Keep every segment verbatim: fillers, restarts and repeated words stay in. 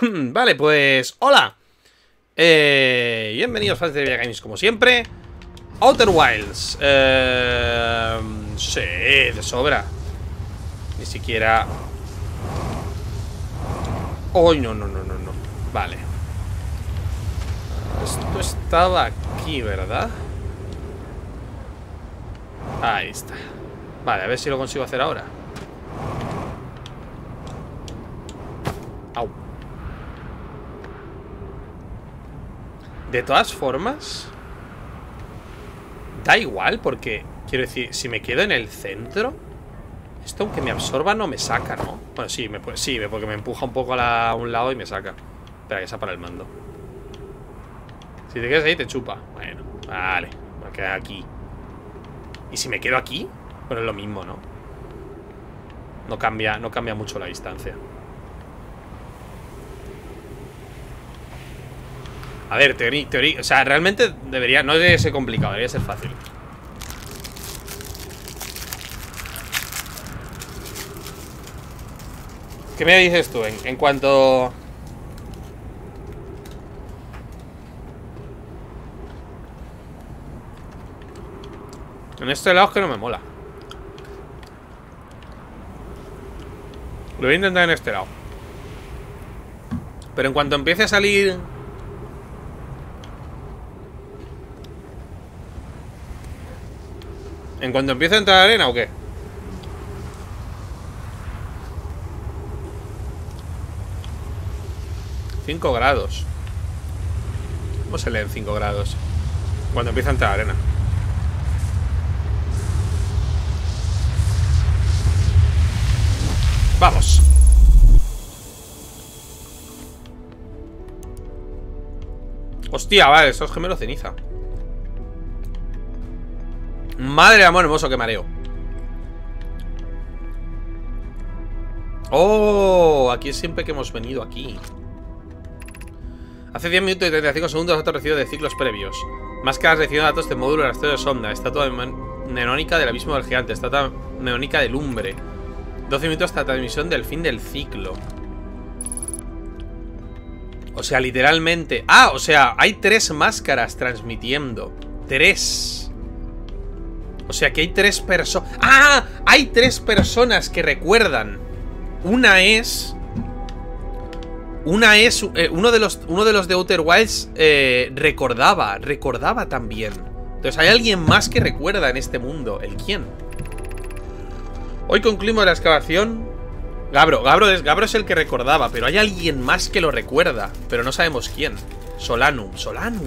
Vale, pues... ¡Hola! Eh, bienvenidos fans de LevillaGames, como siempre. Outer Wilds. Eh, sí, de sobra. Ni siquiera... ¡Oh, no, no, no, no, no! Vale. Esto estaba aquí, ¿verdad? Ahí está. Vale, a ver si lo consigo hacer ahora. Au. De todas formas, da igual, porque quiero decir, si me quedo en el centro, esto aunque me absorba no me saca, ¿no? Bueno, sí, me, sí porque me empuja un poco a, la, a un lado y me saca. Espera, que sea para el mando. Si te quedas ahí te chupa. Bueno, vale, me voy a quedar aquí. ¿Y si me quedo aquí? Bueno, es lo mismo, ¿no? No cambia, no cambia mucho la distancia. A ver, teoría, teoría... O sea, realmente debería... No debería ser complicado, debería ser fácil. ¿Qué me dices tú? En, en cuanto... En este lado es que no me mola. Lo voy a intentar en este lado. Pero en cuanto empiece a salir... ¿En cuanto empiece a entrar arena o qué? cinco grados. ¿Cómo se leen cinco grados? Cuando empieza a entrar arena. ¡Vamos! Hostia, vale, eso es gemelo ceniza. Madre de amor hermoso, que mareo. Oh, aquí es siempre que hemos venido aquí. Hace diez minutos y treinta y cinco segundos ha recibido de ciclos previos. Máscaras recibiendo datos de módulo de rastreo de sonda. Estatua nerónica del abismo del gigante. Estatua nerónica del lumbre. doce minutos hasta la transmisión del fin del ciclo. O sea, literalmente. Ah, o sea, hay tres máscaras transmitiendo. Tres. O sea que hay tres personas... ¡Ah! Hay tres personas que recuerdan. Una es... Una es... Eh, uno, de los, uno de los de Outer Wilds eh, recordaba. Recordaba también. Entonces hay alguien más que recuerda en este mundo. ¿El quién? Hoy concluimos la excavación. Gabbro. Gabbro es, Gabbro es el que recordaba. Pero hay alguien más que lo recuerda. Pero no sabemos quién. Solanum. Solanum.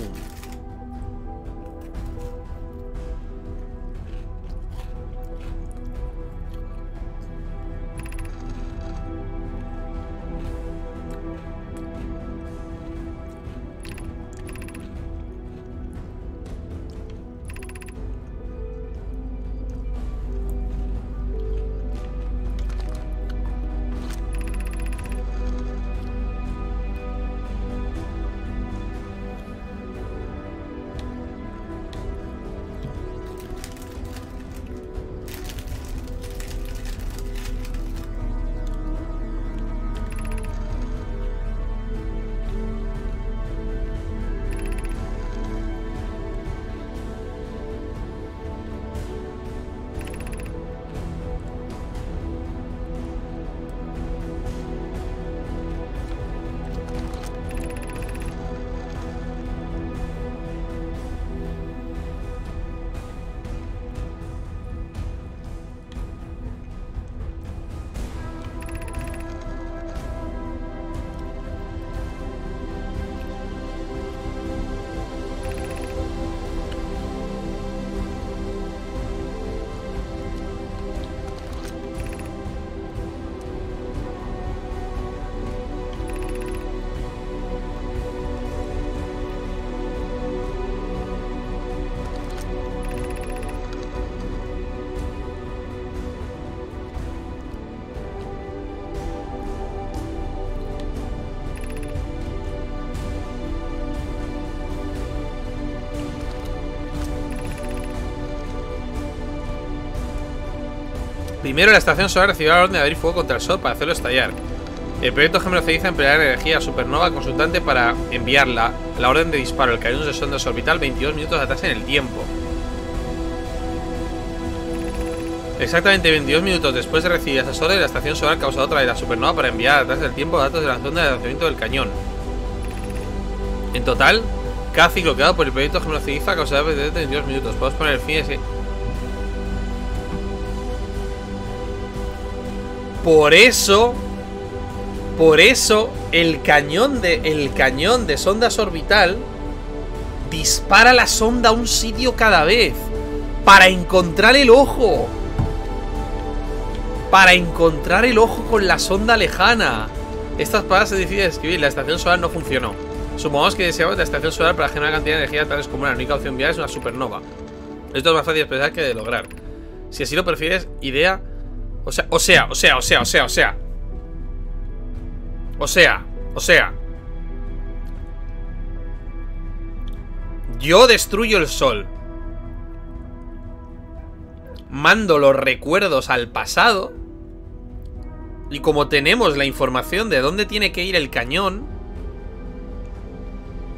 Primero la estación solar recibió la orden de abrir fuego contra el sol para hacerlo estallar. El proyecto Gemelo Ceniza empleará energía supernova consultante para enviarla la orden de disparo. El cañón de sonda orbital veintidós minutos de atrás en el tiempo. Exactamente veintidós minutos después de recibir esas órdenes, la estación solar causará otra de la supernova para enviar atrás del tiempo datos de la sonda de lanzamiento del cañón. En total, cada ciclo creado por el proyecto Gemelo Ceniza causará veintidós minutos. Podemos poner el fin de ese... Por eso... Por eso el cañón de el cañón de sondas orbital dispara la sonda a un sitio cada vez para encontrar el ojo, para encontrar el ojo con la sonda lejana. Estas palabras se deciden escribir. La estación solar no funcionó. Supongamos que deseamos la estación solar para generar cantidad de energía tales como la única opción viable es una supernova. Esto es más fácil de pensar que de lograr. Si así lo prefieres, idea, o sea, o sea, o sea, o sea, o sea, o sea. O sea, o sea, yo destruyo el sol, mando los recuerdos al pasado, y como tenemos la información de dónde tiene que ir el cañón,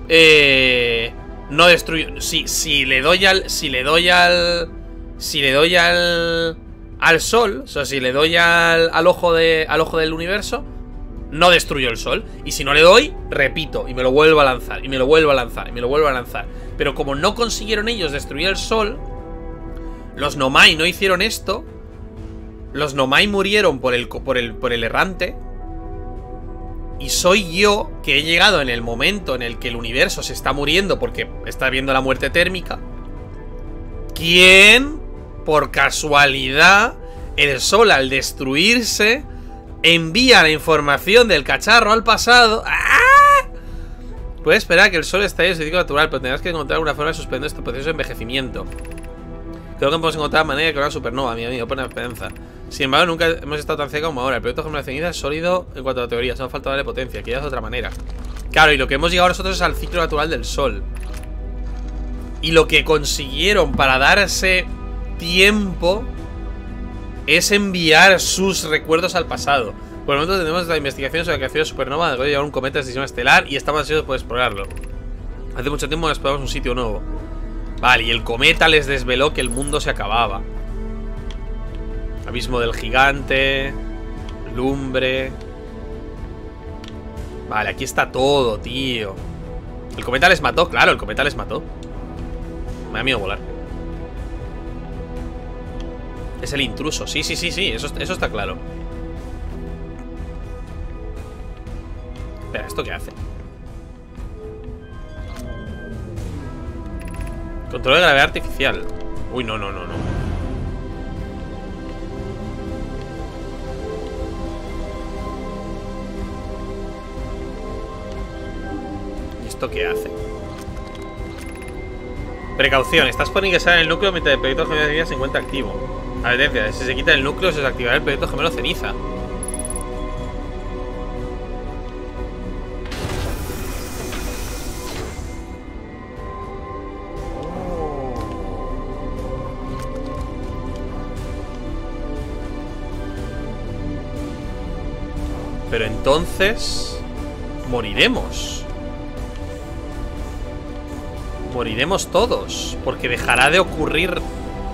eh, no destruyo. Si, si le doy al, si le doy al, si le doy al, al sol, o sea, si le doy al, al ojo de, al ojo del universo, no destruyo el sol. Y si no le doy, repito, y me lo vuelvo a lanzar, y me lo vuelvo a lanzar, y me lo vuelvo a lanzar. Pero como no consiguieron ellos destruir el sol, los Nomai no hicieron esto. Los Nomai murieron por el, por el, por el errante. Y soy yo que he llegado en el momento en el que el universo se está muriendo porque está viendo la muerte térmica. ¿Quién? Por casualidad, el sol al destruirse... envía la información del cacharro al pasado. ¡Ah! Puedes esperar a que el sol esté en su ciclo natural, pero tendrás que encontrar una forma de suspender este proceso de envejecimiento. Creo que podemos encontrar manera de crear una supernova, mi amigo, pone esperanza. Sin embargo, nunca hemos estado tan cerca como ahora. El proyecto Gemelo Ceniza es sólido en cuanto a la teoría, solo falta darle potencia, que ya es de otra manera. Claro, y lo que hemos llegado nosotros es al ciclo natural del sol. Y lo que consiguieron para darse tiempo... es enviar sus recuerdos al pasado. Por el momento tenemos la investigación sobre la creación de supernova, después de llevar un cometa de sistema estelar, y estamos ansiosos por explorarlo. Hace mucho tiempo exploramos un sitio nuevo. Vale, y el cometa les desveló que el mundo se acababa. Abismo del gigante, lumbre. Vale, aquí está todo, tío. El cometa les mató, claro, el cometa les mató. Me da miedo volar. Es el intruso, sí, sí, sí, sí, eso, eso está claro. Espera, ¿esto qué hace? Control de gravedad artificial. Uy, no, no, no, no. ¿Y esto qué hace? Precaución, estás por ingresar en el núcleo mientras el proyecto Gemelo Ceniza se encuentra activo. Advertencia, si se quita el núcleo se desactivará el proyecto Gemelo Ceniza. Pero entonces... moriremos. Moriremos todos, porque dejará de ocurrir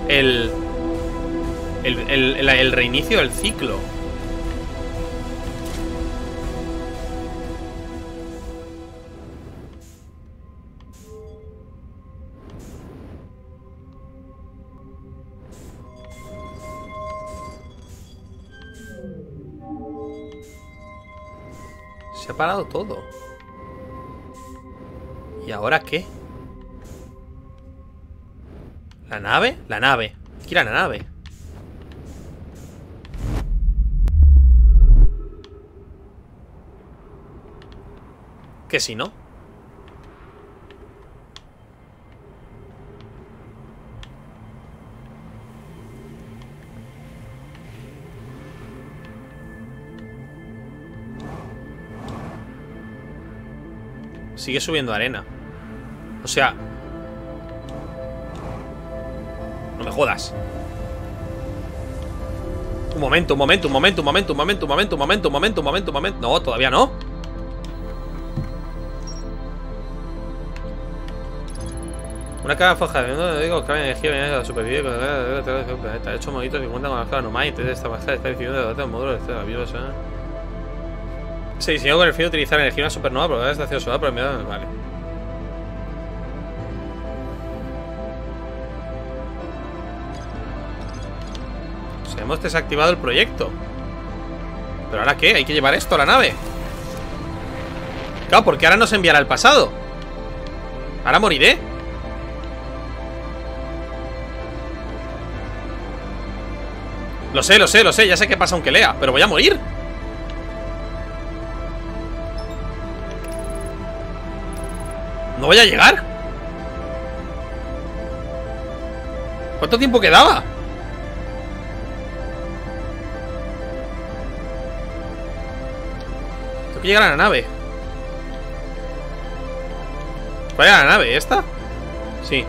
el... El, el, el, el reinicio del ciclo. Se ha parado todo. ¿Y ahora qué? ¿La nave? La nave. Aquí era la nave. Que si no. Sigue subiendo arena. O sea... no me jodas. Un momento, un momento, un momento, un momento, un momento, un momento, un momento, un momento, un momento, un momento. No, todavía no. Una caja faja de digo que energía viene de la supervivencia con la tierra de un planeta. Hecho monitos que cuentan con la caja Nomai. Entonces esta bajada está decidiendo de adaptar un módulo de la biología. Se diseñó con el fin de utilizar energía una supernova por la estación solar para mirar. Vale. O sea, hemos desactivado el proyecto. ¿Pero ahora qué? Hay que llevar esto a la nave. Claro, porque ahora nos enviará al pasado. Ahora moriré. Lo sé, lo sé, lo sé, ya sé qué pasa aunque lea, pero voy a morir. No voy a llegar. ¿Cuánto tiempo quedaba? Tengo que llegar a la nave. ¿Voy a la nave? ¿Esta? Sí.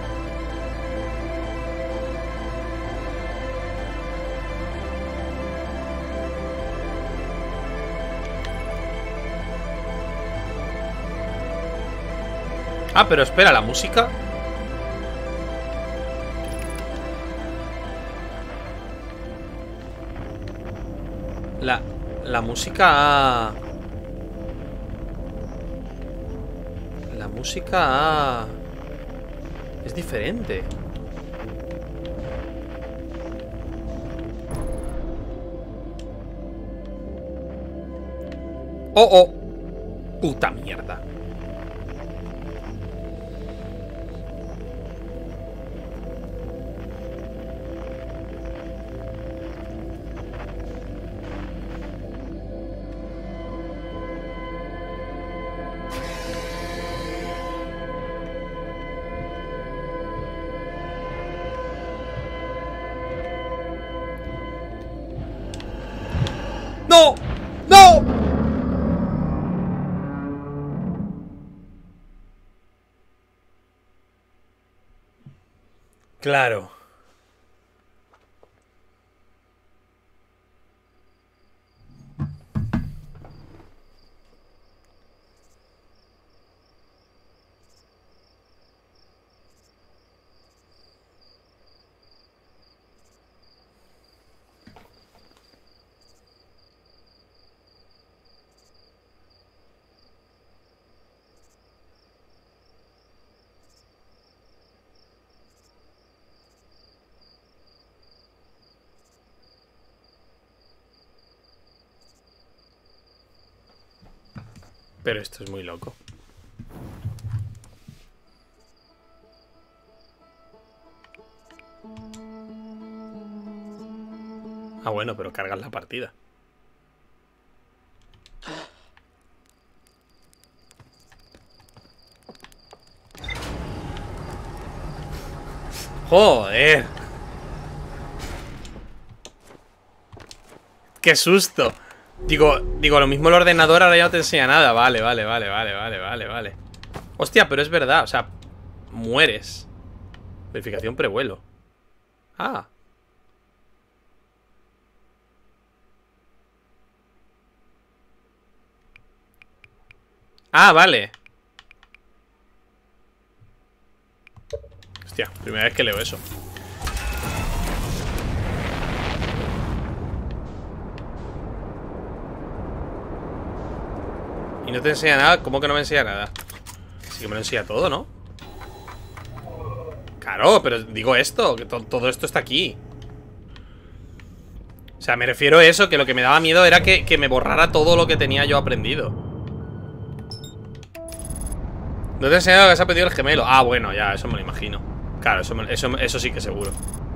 Ah, pero espera, la música. La... La música... La música... Es diferente. Oh, oh. Puta mierda. ¡No! ¡No! Claro. Pero esto es muy loco. Ah, bueno, pero cargas la partida. ¡Joder! ¡Qué susto! Digo, digo, lo mismo el ordenador ahora ya no te enseña nada. Vale, vale, vale, vale, vale, vale, vale. Hostia, pero es verdad, o sea, mueres. Verificación prevuelo. Ah. Ah, vale. Hostia, primera vez que leo eso. Y no te enseña nada. ¿Cómo que no me enseña nada? Sí que me lo enseña todo, ¿no? Claro, pero digo esto, que to todo esto está aquí. O sea, me refiero a eso, que lo que me daba miedo era que, que me borrara todo lo que tenía yo aprendido. No te enseña lo que has aprendido el gemelo. Ah, bueno, ya, eso me lo imagino. Claro, eso, me, eso, eso sí que seguro.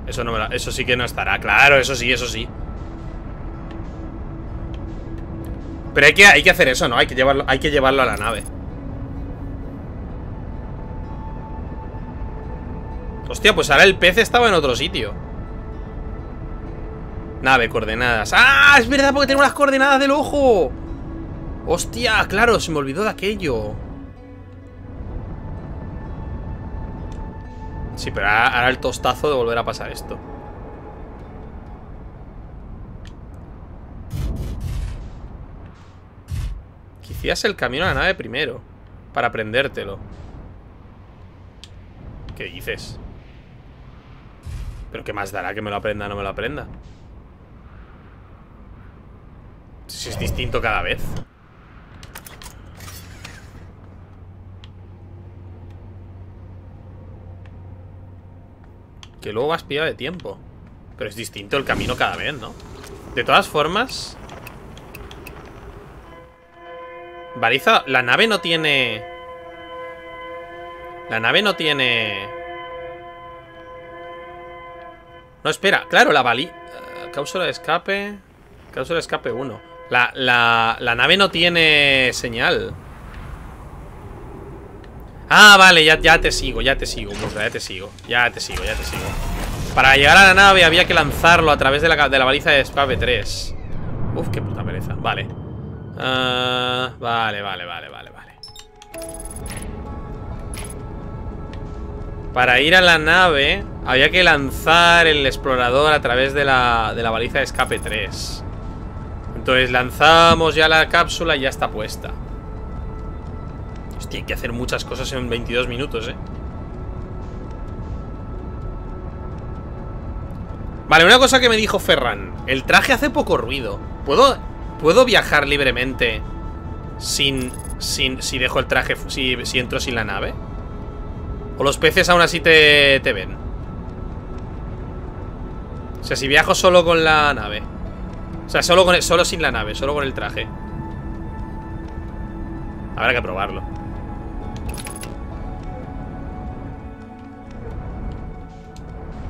Eso, no me lo, eso sí que no estará. Claro, eso sí, eso sí. Pero hay que, hay que hacer eso, ¿no? Hay que llevarlo, hay que llevarlo a la nave. Hostia, pues ahora el pez estaba en otro sitio. Nave, coordenadas. ¡Ah! Es verdad, porque tengo las coordenadas del ojo. Hostia, claro, se me olvidó de aquello. Sí, pero ahora, ahora el tostazo de volver a pasar esto. hicieras el camino a la nave primero para aprendértelo. ¿Qué dices? Pero qué más dará que me lo aprenda o no me lo aprenda. Si es distinto cada vez. Que luego vas pillado de tiempo. Pero es distinto el camino cada vez, ¿no? De todas formas, Bariza, la nave no tiene... La nave no tiene... No, espera, claro, la baliza... Uh, cápsula de escape... Cápsula de escape uno. La, la, la nave no tiene señal. Ah, vale, ya, ya te sigo, ya te sigo, Musla, ya te sigo, ya te sigo, ya te sigo. Para llegar a la nave había que lanzarlo a través de la, de la baliza de escape tres. Uf, qué puta pereza, vale. Uh, vale, vale, vale, vale, vale. Para ir a la nave había que lanzar el explorador a través de la, de la baliza de escape tres. Entonces lanzamos ya la cápsula y ya está puesta. Hostia, hay que hacer muchas cosas en veintidós minutos, eh. Vale, una cosa que me dijo Ferran. El traje hace poco ruido. ¿Puedo...? ¿Puedo viajar libremente sin, sin, si dejo el traje, si, si entro sin la nave? ¿O los peces aún así te, te ven? O sea, si viajo solo con la nave. O sea, solo, con, solo sin la nave, solo con el traje. Habrá que probarlo.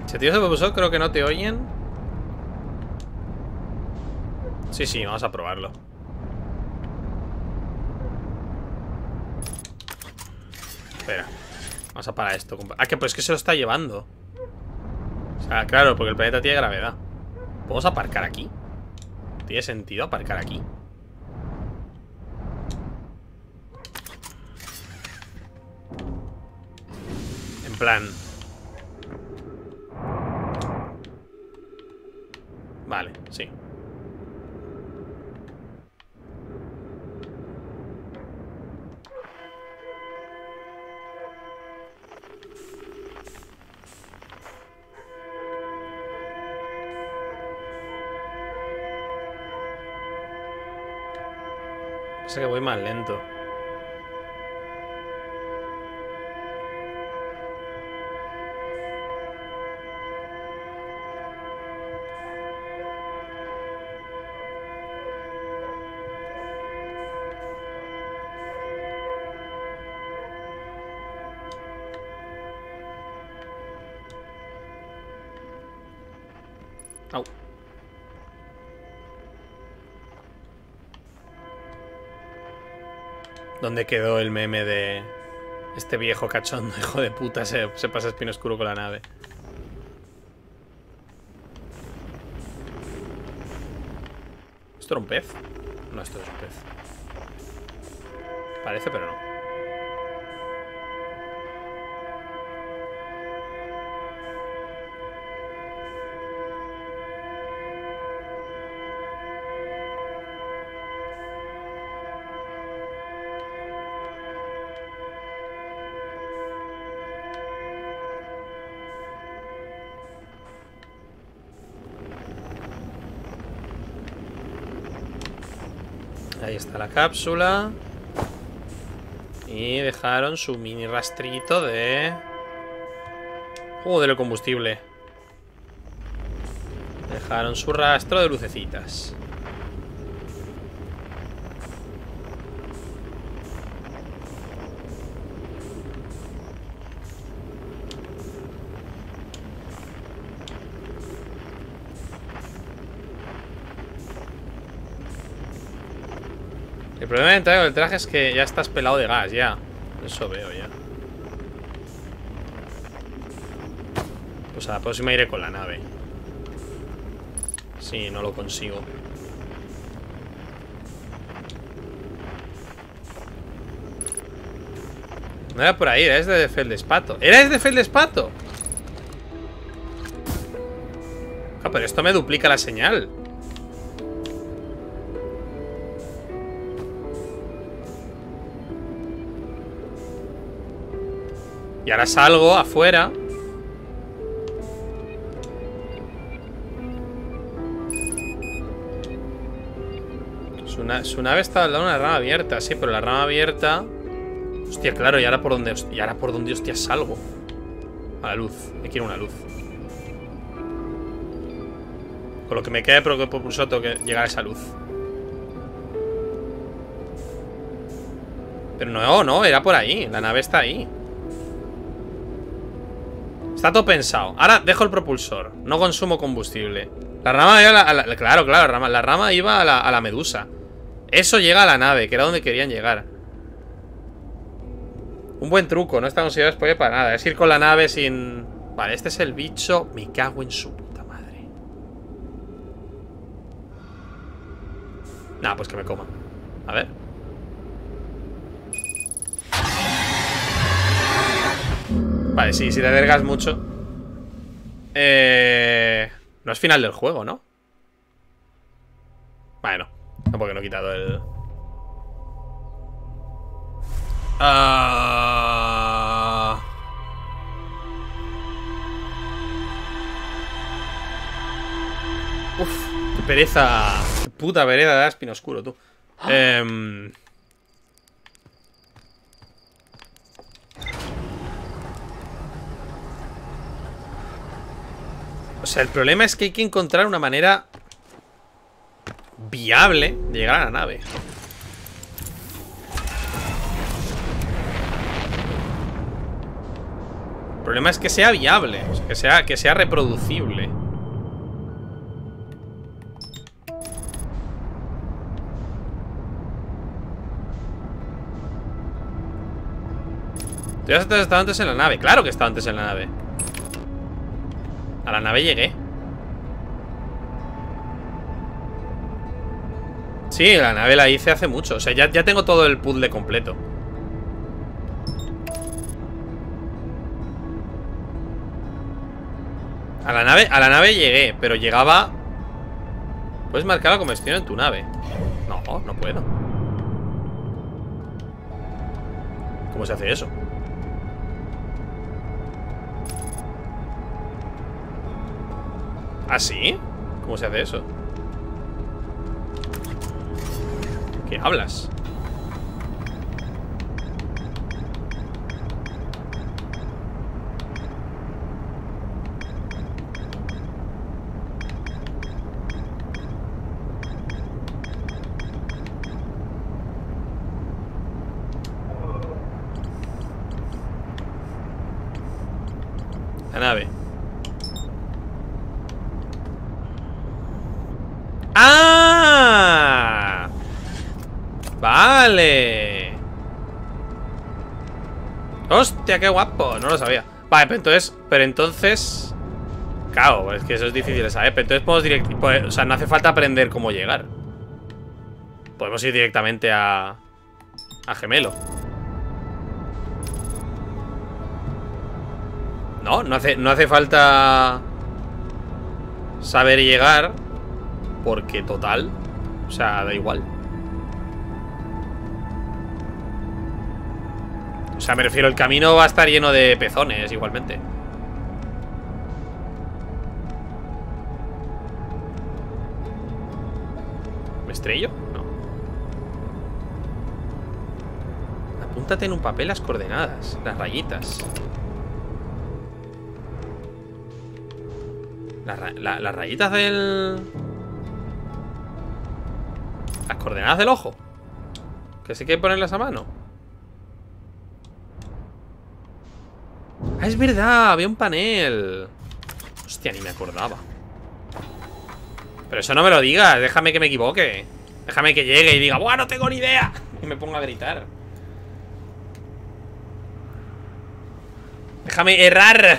Si tienes el propulsor, creo que no te oyen. Sí, sí, vamos a probarlo. Espera. Vamos a parar esto. Ah, que pues es que se lo está llevando. O sea, claro, porque el planeta tiene gravedad. ¿Podemos aparcar aquí? ¿Tiene sentido aparcar aquí? En plan... Vale, sí. Que voy más lento. Au. ¿Dónde quedó el meme de este viejo cachondo, hijo de puta, se, se pasa Espino Oscuro con la nave? ¿Esto era un pez? No, esto es un pez. Parece, pero no. Ahí está la cápsula. Y dejaron su mini rastrito de... Uh, del combustible. Dejaron su rastro de lucecitas. El problema de entrar con el traje es que ya estás pelado de gas, ya. Eso veo ya. Pues a la próxima iré con la nave. Sí, no lo consigo. No era por ahí, era desde Feldespato. ¡Era desde Feldespato! Ah, pero esto me duplica la señal. Y ahora salgo afuera. Su, na su nave está al lado de una rama abierta. Sí, pero la rama abierta... Hostia, claro, y ahora por donde... Y ahora por donde, hostia, salgo. A la luz. Me quiero una luz. Con lo que me quede, pero que por pulso tengo que llegar a esa luz. Pero no, no, era por ahí. La nave está ahí. Está todo pensado. Ahora dejo el propulsor. No consumo combustible. La rama iba a la, a la, claro, claro, la rama, la rama iba a la, a la medusa. Eso llega a la nave, que era donde querían llegar. Un buen truco. No está considerado spoiler para nada. Es ir con la nave sin... Vale, este es el bicho. Me cago en su puta madre. Nah, pues que me coma. A ver. Vale, sí, si te adelgas mucho. Eh... No es final del juego, ¿no? Bueno, no, porque no he quitado el... Uh... Uf, qué pereza. Qué puta pereza de Espino Oscuro, tú. Ah. Eh... O sea, el problema es que hay que encontrar una manera viable de llegar a la nave. El problema es que sea viable, o sea, que sea, que sea reproducible. ¿Tú has estado antes en la nave? Claro que estaba antes en la nave. A la nave llegué. Sí, la nave la hice hace mucho. O sea, ya, ya tengo todo el puzzle completo. A la nave, a la nave llegué, pero llegaba... Puedes marcar la combustión en tu nave. No, no puedo. ¿Cómo se hace eso? ¿Ah, sí? ¿Cómo se hace eso? ¿Qué hablas? La nave. ¡Ah! Vale. Hostia, qué guapo. No lo sabía. Vale, pero entonces... Pero entonces... Claro, es que eso es difícil de saber. Pero entonces podemos directamente... Pues, o sea, no hace falta aprender cómo llegar. Podemos ir directamente a... A Gemelo. No, no hace, no hace falta... Saber llegar... Porque total, o sea, da igual. O sea, me refiero, el camino va a estar lleno de pezones igualmente. ¿Me estrello? No. Apúntate en un papel las coordenadas, las rayitas. La, la, las rayitas del... Las coordenadas del ojo. Que sí que hay que ponerlas a mano. Ah, es verdad, había un panel. Hostia, ni me acordaba. Pero eso no me lo digas, déjame que me equivoque. Déjame que llegue y diga, ¡buah, no tengo ni idea! Y me pongo a gritar. Déjame errar.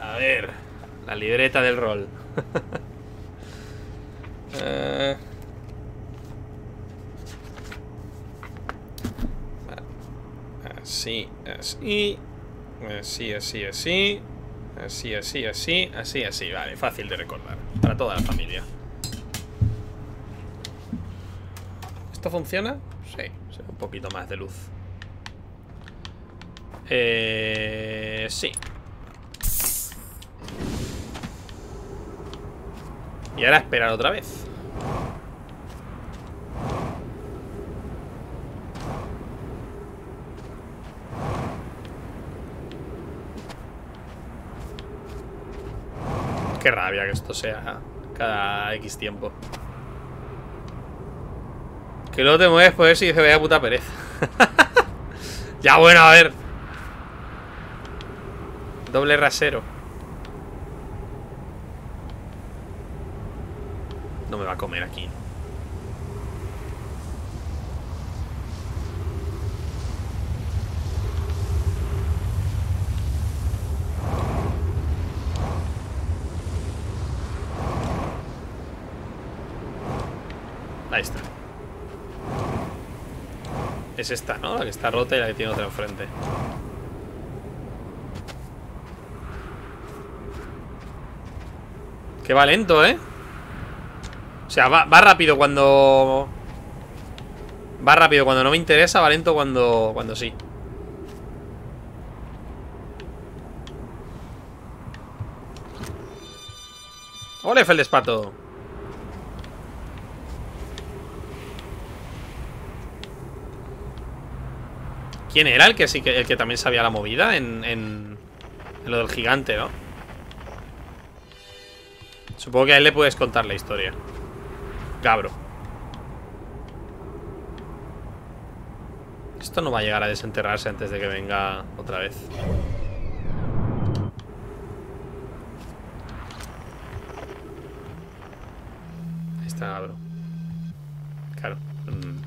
A ver, la libreta del rol. Eh... Así, así. Así, así, así. Así, así, así. Así, así, vale, fácil de recordar. Para toda la familia. ¿Esto funciona? Sí, un poquito más de luz. Eh, sí. Y ahora esperar otra vez. Qué rabia que esto sea cada X tiempo. Que luego te mueves por eso y dices, vaya puta pereza. Ya bueno, a ver. Doble rasero. No me va a comer aquí. Ahí está. Es esta, ¿no? La que está rota y la que tiene otra enfrente. Que va lento, ¿eh? O sea, va, va rápido cuando... Va rápido cuando no me interesa, va lento cuando, cuando sí. ¡Ole, Feldespato! ¿Quién era el que sí que el que también sabía la movida en, en, en lo del gigante, no? Supongo que a él le puedes contar la historia. Gabbro. Esto no va a llegar a desenterrarse antes de que venga otra vez. Ahí está Gabbro. Claro. Mm.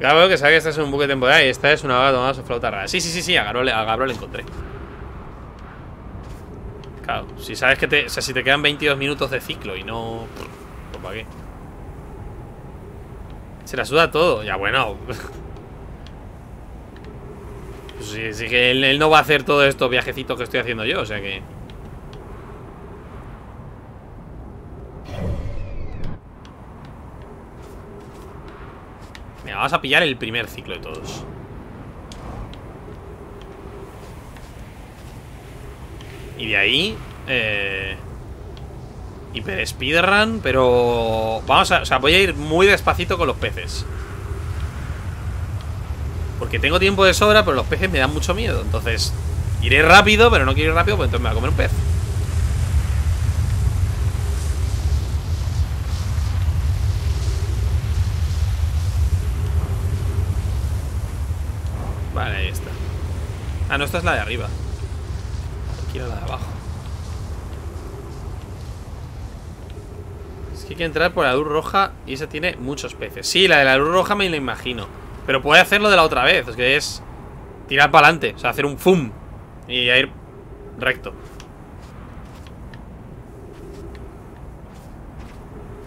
Gabbro que sabe que esta es un buque temporal y esta es una vaga tomada su flauta rara. Sí, sí, sí, sí, a Gabbro, a Gabbro le encontré. Claro, si sabes que te... O sea, si te quedan veintidós minutos de ciclo y no... Pues para qué. Se la suda todo. Ya bueno. Pues sí, sí que él, él no va a hacer todos estos viajecitos que estoy haciendo yo, o sea que... Mira, vamos a pillar el primer ciclo de todos. Y de ahí eh, hiper speedrun. Pero vamos a... O sea, voy a ir muy despacito con los peces, porque tengo tiempo de sobra, pero los peces me dan mucho miedo. Entonces iré rápido, pero no quiero ir rápido porque entonces me va a comer un pez. Vale, ahí está. Ah, no, esta es la de arriba. Aquí era la de abajo. Es que hay que entrar por la luz roja y esa tiene muchos peces. Sí, la de la luz roja me lo imagino. Pero puede hacerlo de la otra vez. Es que es tirar para adelante. O sea, hacer un zoom y ir recto.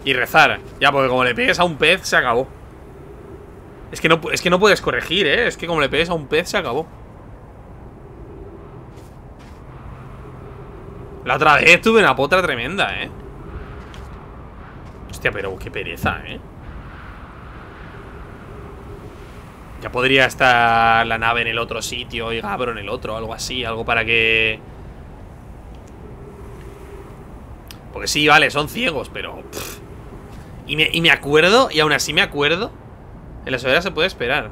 Y rezar. Ya, porque como le pegues a un pez, se acabó. Es que, no, es que no puedes corregir, ¿eh? Es que como le pegues a un pez, se acabó. La otra vez tuve una potra tremenda, ¿eh? Hostia, pero qué pereza, ¿eh? Ya podría estar la nave en el otro sitio y Gabbro en el otro, algo así. Algo para que... Porque sí, vale, son ciegos, pero... Pff. Y, me, y me acuerdo, y aún así me acuerdo. En la soledad se puede esperar.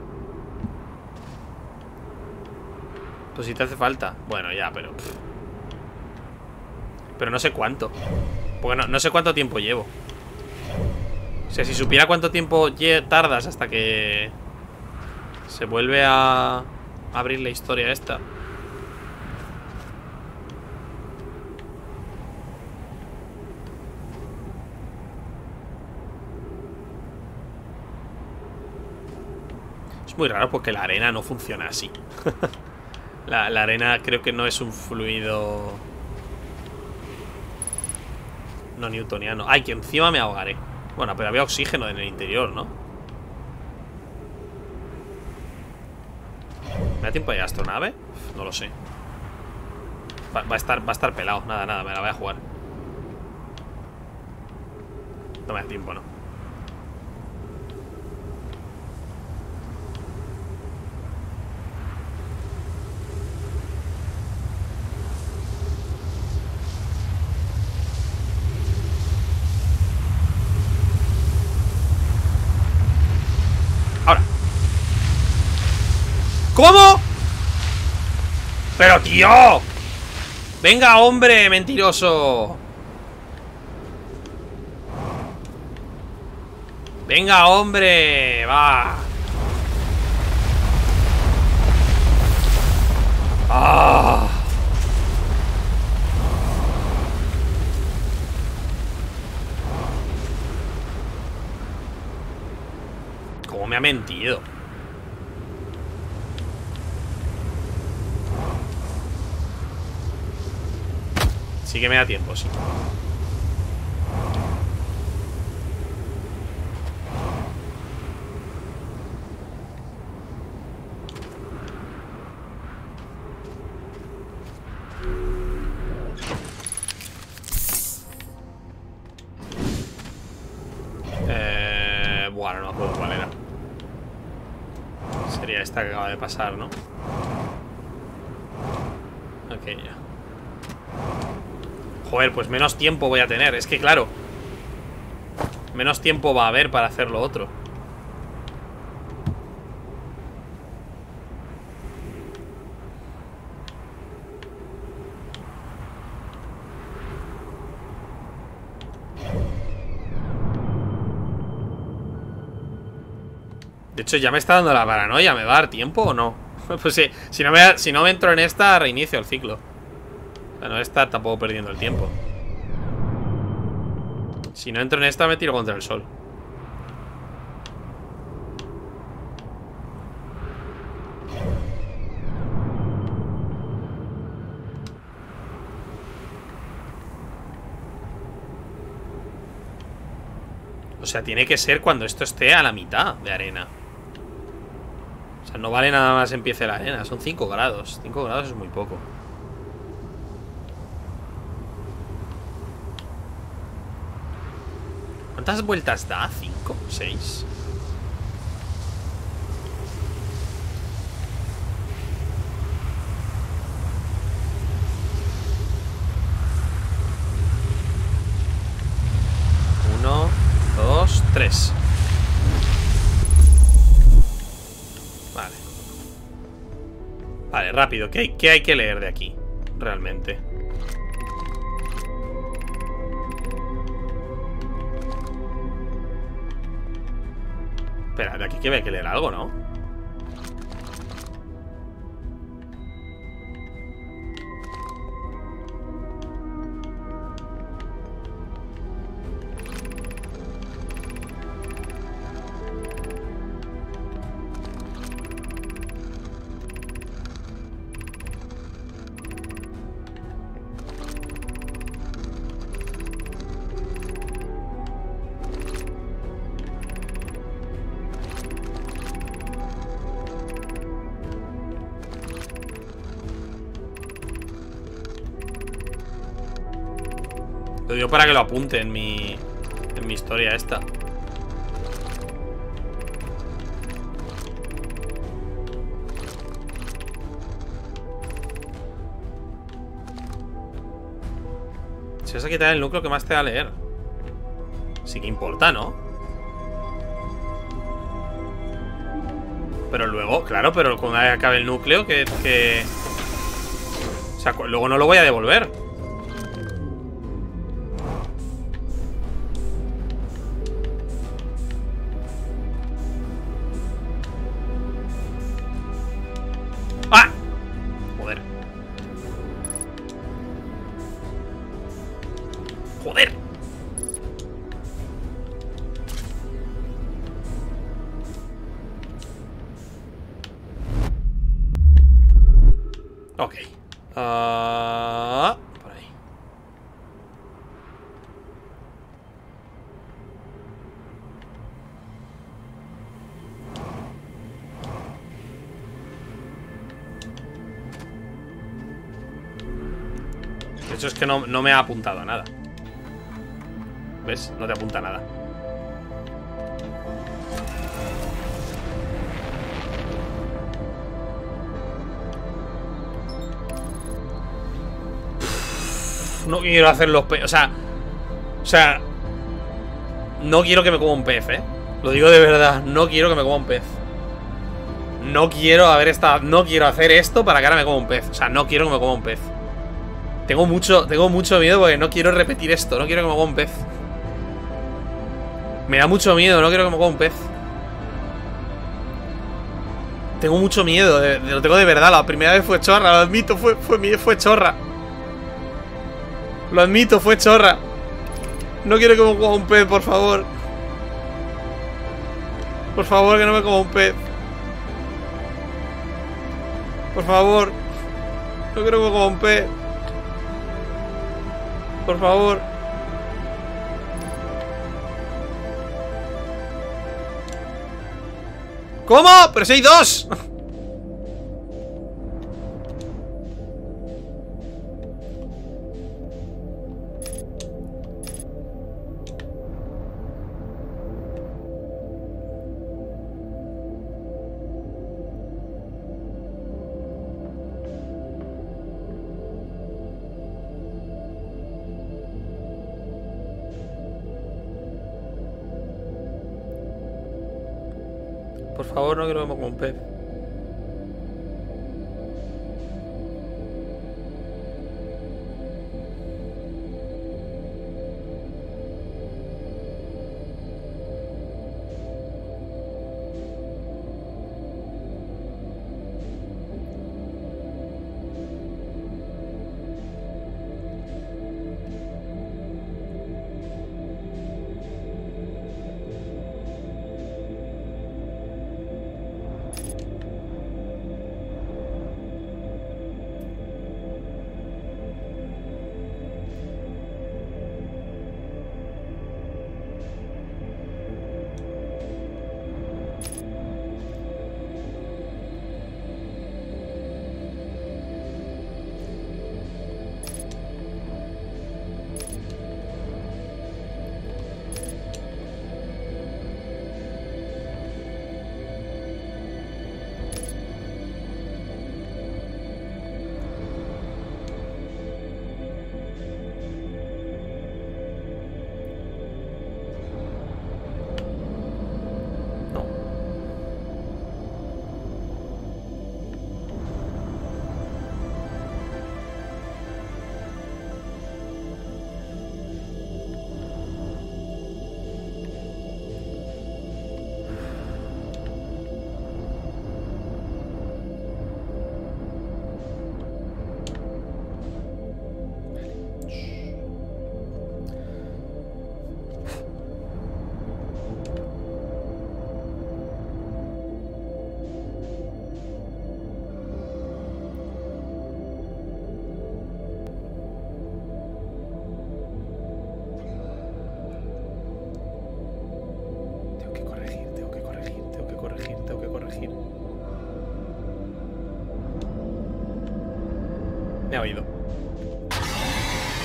Pues si te hace falta. Bueno, ya, pero... Pff. Pero no sé cuánto. Bueno, no sé cuánto tiempo llevo. O sea, si supiera cuánto tiempo tardas hasta que... Se vuelve a... Abrir la historia esta. Muy raro porque la arena no funciona así. la, la arena creo que no es un fluido no newtoniano. Ay, que encima me ahogaré. Bueno, pero había oxígeno en el interior, ¿no? ¿Me da tiempo de astronave? No lo sé. Va, va, a estar, va a estar pelado. Nada, nada, me la voy a jugar. No me da tiempo, ¿no? ¿Cómo? ¡Pero, tío! ¡Venga, hombre, mentiroso! ¡Venga, hombre! ¡Va! ¡Ah! ¿Cómo me ha mentido? Sí que me da tiempo, sí. Eh, bueno, no puedo, ¿cuál era? Sería esta que acaba de pasar, ¿no? Ok, ya. Joder, pues menos tiempo voy a tener. Es que claro, menos tiempo va a haber para hacer lo otro. De hecho ya me está dando la paranoia. ¿Me va a dar tiempo o no? Pues sí, si no me, si no me entro en esta, reinicio el ciclo. No está tampoco perdiendo el tiempo. Si no entro en esta, me tiro contra el sol. O sea, tiene que ser cuando esto esté a la mitad de arena. O sea, no vale nada más empiece la arena. Son cinco grados. cinco grados es muy poco. ¿Cuántas vueltas da? ¿Cinco? ¿Seis? Uno, dos, tres. Vale. Vale, rápido. ¿Qué hay, qué hay que leer de aquí? Realmente. Espera, de aquí que hay que leer algo, ¿no? Yo para que lo apunte en mi en mi historia esta. Si vas a quitar el núcleo, que más te va a leer? Sí que importa, ¿no? Pero luego, claro, pero cuando acabe el núcleo, que, que... O sea, luego no lo voy a devolver. Que no, no me ha apuntado a nada. ¿Ves? No te apunta a nada. No quiero hacer los P F. O sea, o sea, no quiero que me coma un pez, ¿eh? Lo digo de verdad. No quiero que me coma un pez. No quiero haber estado, no quiero hacer esto para que ahora me coma un pez. O sea, no quiero que me coma un pez. Tengo mucho, tengo mucho miedo porque no quiero repetir esto. No quiero que me coma un pez. Me da mucho miedo, no quiero que me coma un pez. Tengo mucho miedo, de, de, lo tengo de verdad. La primera vez fue chorra, lo admito, fue, fue, fue chorra. Lo admito, fue chorra. No quiero que me coma un pez, por favor. Por favor, que no me coma un pez. Por favor. No quiero que me coma un pez. Por favor. ¿Cómo? ¡Pero si hay dos! Por favor, no quiero que me coma un pez.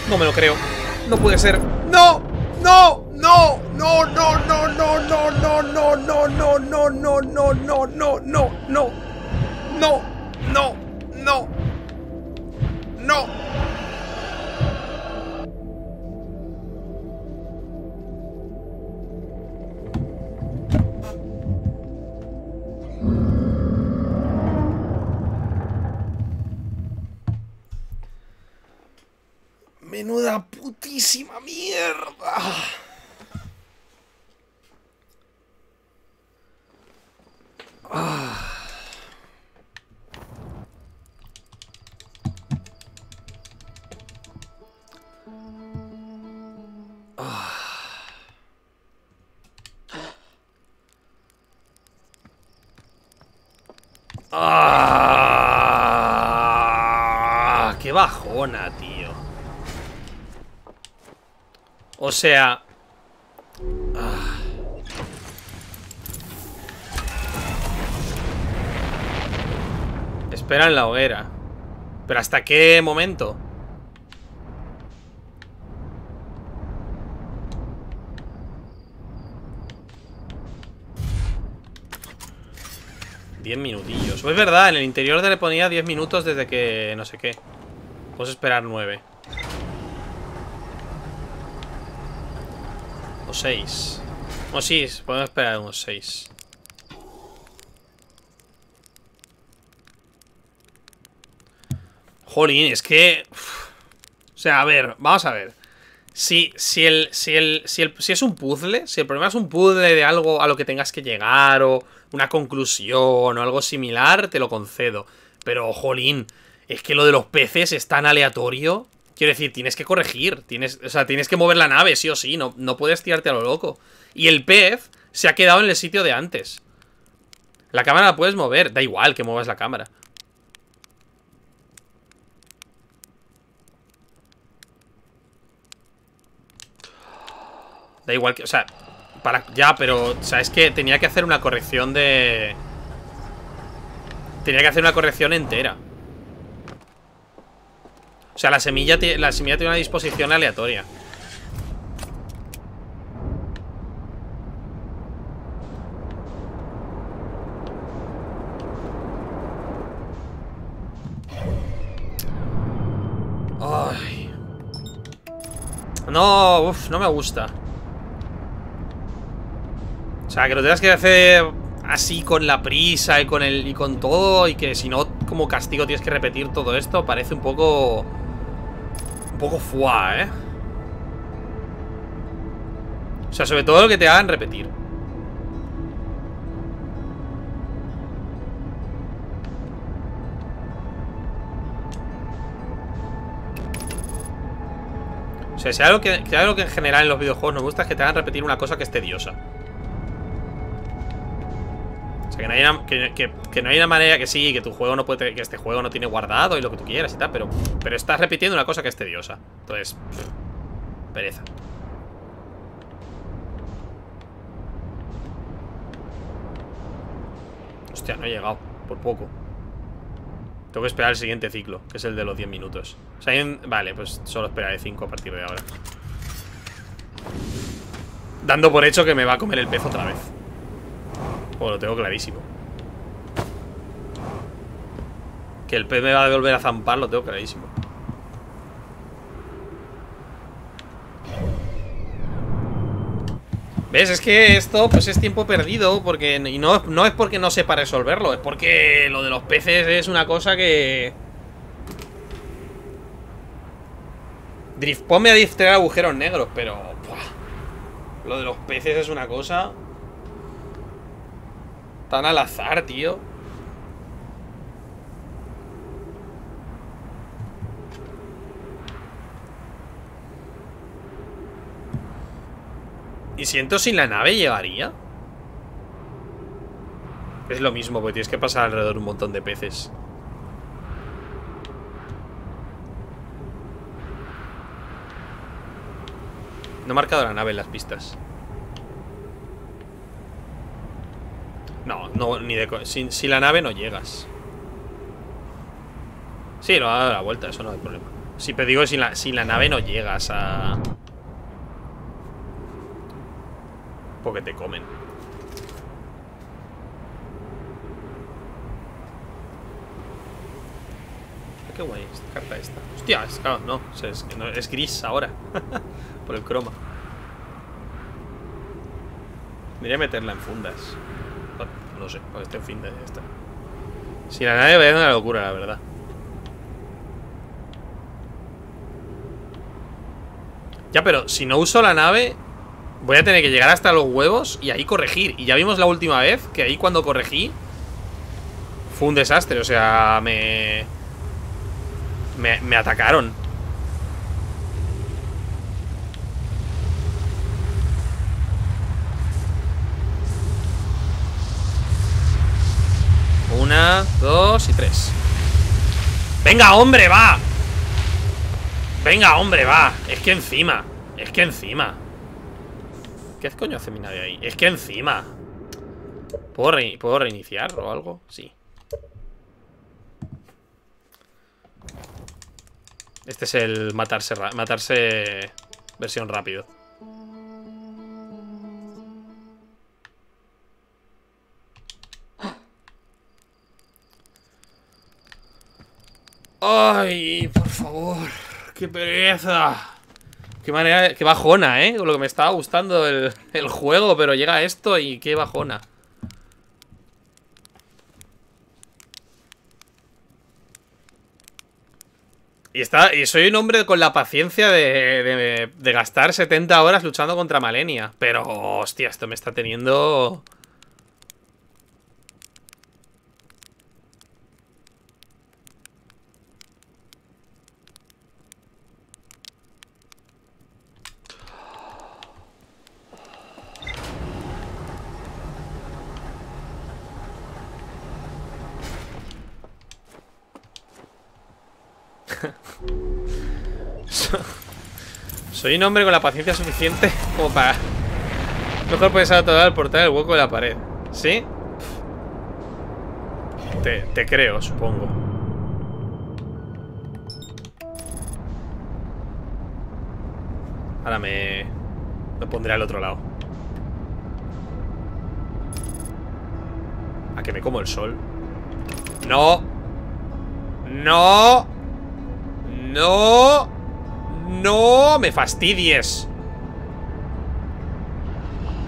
No me lo creo. No puede ser. ¡No! ¡No! ¡No! ¡No! ¡No! ¡No! ¡No! ¡No! ¡No! ¡No! ¡No! ¡No! ¡No! ¡No! ¡No! ¡No! ¡No! ¡No! ¡No! ¡No! ¡No! ¡No! ¡No! Menuda putísima mierda. Ah. Ah. Ah. Qué bajona, tío. O sea... Ah. Espera en la hoguera. ¿Pero hasta qué momento? diez minutillos. Pues es verdad, en el interior le ponía diez minutos desde que... no sé qué. Vamos a esperar nueve. seis. O sí, podemos esperar unos seis. Jolín, es que... Uf. O sea, a ver, vamos a ver. Si, si, el, si, el, si, el, si es un puzzle, si el problema es un puzzle de algo a lo que tengas que llegar o una conclusión o algo similar, te lo concedo. Pero, jolín, es que lo de los peces es tan aleatorio. Quiero decir, tienes que corregir, tienes, o sea, tienes que mover la nave, sí o sí, no, no puedes tirarte a lo loco. Y el pez se ha quedado en el sitio de antes. La cámara la puedes mover, da igual que muevas la cámara. Da igual que, o sea, para, ya, pero, o sea, es que tenía que hacer una corrección de... Tenía que hacer una corrección entera. O sea, la semilla, la semilla tiene una disposición aleatoria. Ay. No, uff, no me gusta. O sea, que lo tengas que hacer así con la prisa y con el y con todo, y que si no, como castigo tienes que repetir todo esto, parece un poco... Un poco fuá, ¿eh? O sea, sobre todo lo que te hagan repetir. O sea, si hay algo que, si hay algo que en general en los videojuegos nos gusta es que te hagan repetir una cosa que es tediosa. O sea, que no hay una, que, que, que no hay una manera que sí, que tu juego no puede, que este juego no tiene guardado y lo que tú quieras y tal, pero, pero estás repitiendo una cosa que es tediosa. Entonces, pff, pereza. Hostia, no he llegado, por poco. Tengo que esperar el siguiente ciclo, que es el de los diez minutos. O sea, en, vale, pues solo esperaré cinco a partir de ahora. Dando por hecho que me va a comer el pez otra vez. Oh, lo tengo clarísimo. Que el pez me va a volver a zampar, lo tengo clarísimo. ¿Ves? Es que esto pues es tiempo perdido. Porque y no, no es porque no sepa resolverlo. Es porque lo de los peces es una cosa que... Drift, ponme a distraer agujeros negros, pero... Buah, lo de los peces es una cosa... Tan al azar, tío. Y siento si la nave llegaría. Es lo mismo, porque tienes que pasar alrededor un montón de peces. No he marcado la nave en las pistas. No, no, ni de... Si, si la nave no llegas. Sí, lo ha dado la vuelta, eso no hay problema. Si te digo, si la, si la nave no llegas a... Porque te comen. Qué guay esta carta esta. Hostia, es, claro, no, es, es gris ahora. Por el croma. Debería meterla en fundas. No sé, para este fin de esta. Si la nave vaya una locura, la verdad. Ya, pero si no uso la nave, voy a tener que llegar hasta los huevos y ahí corregir. Y ya vimos la última vez que ahí cuando corregí fue un desastre, o sea, me... Me, me atacaron. Una, dos y tres. ¡Venga, hombre, va! ¡Venga, hombre, va! Es que encima. Es que encima. ¿Qué coño hace mi nave ahí? Es que encima. ¿Puedo, re ¿Puedo reiniciar o algo? Sí. Este es el matarse, matarse versión rápido. Ay, por favor, qué pereza. Qué manera, qué bajona, eh. Lo que me estaba gustando el, el juego, pero llega esto y qué bajona. Y, está, y soy un hombre con la paciencia de, de, de gastar setenta horas luchando contra Malenia. Pero, hostia, esto me está teniendo... Soy un hombre con la paciencia suficiente como para... Mejor puedes atorar al portal el hueco de la pared. ¿Sí? Te, te creo, supongo. Ahora me... Me pondré al otro lado. A que me como el sol. ¡No! ¡No! ¡No! ¡No me fastidies!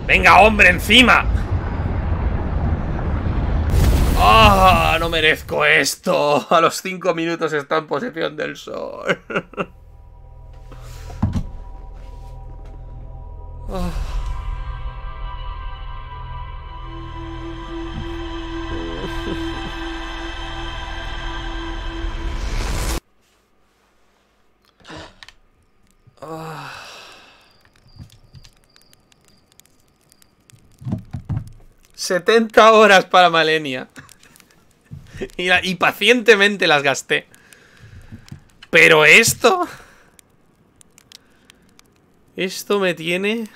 ¡Venga, hombre, encima! ¡Ah! ¡Oh, no merezco esto! A los cinco minutos está en posición del sol. Oh. setenta horas para Malenia. y, la, y pacientemente las gasté. Pero esto... Esto me tiene...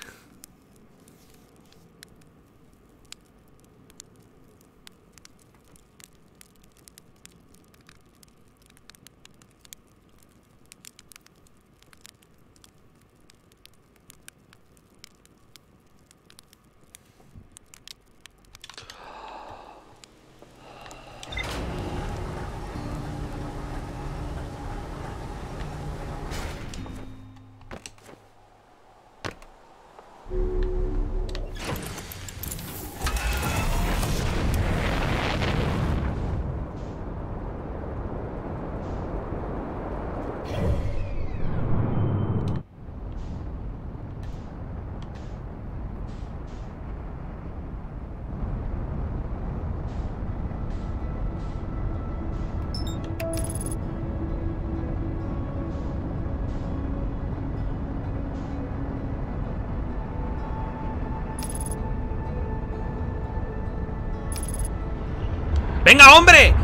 ¡Venga, hombre!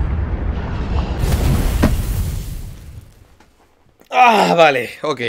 Ah, vale, ok.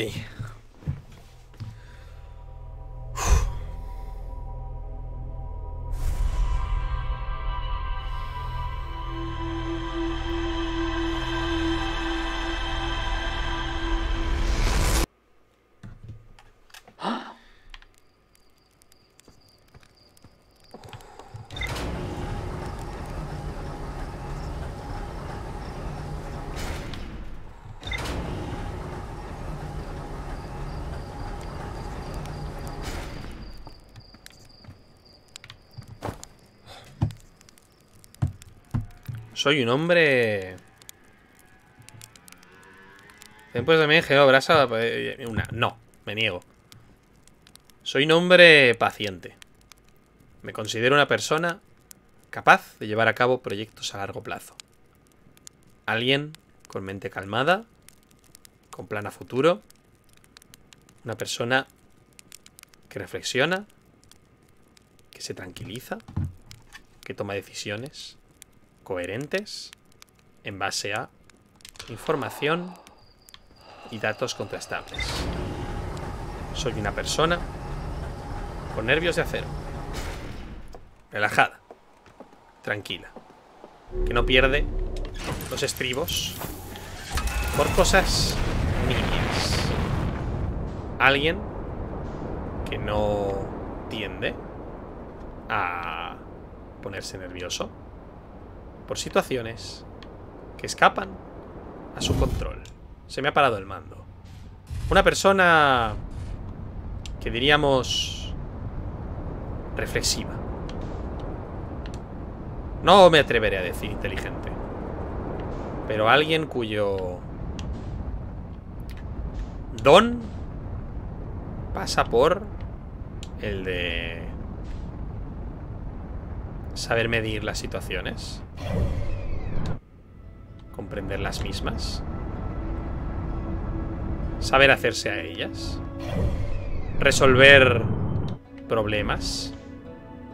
Soy un hombre... Después también geobrasa... Una... No, me niego. Soy un hombre paciente. Me considero una persona capaz de llevar a cabo proyectos a largo plazo. Alguien con mente calmada, con plan a futuro. Una persona que reflexiona, que se tranquiliza, que toma decisiones coherentes en base a información y datos contrastables. Soy una persona con nervios de acero, relajada, tranquila, que no pierde los estribos por cosas niñas. Alguien que no tiende a ponerse nervioso por situaciones que escapan a su control. Se me ha parado el mando. Una persona que diríamos reflexiva. No me atreveré a decir inteligente, pero alguien cuyo Don pasa por el de saber medir las situaciones, comprender las mismas, saber hacerse a ellas, resolver problemas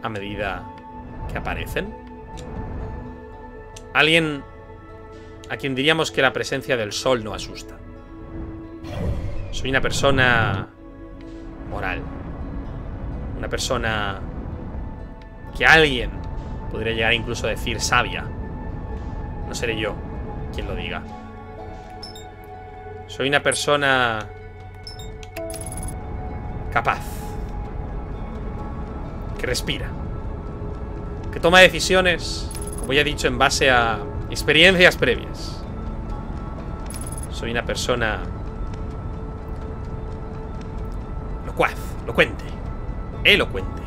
a medida que aparecen. Alguien a quien diríamos que la presencia del sol no asusta. Soy una persona moral. Una persona que alguien podría llegar incluso a decir sabia. No seré yo quien lo diga. Soy una persona capaz, que respira, que toma decisiones, como ya he dicho, en base a experiencias previas. Soy una persona locuaz, elocuente, elocuente.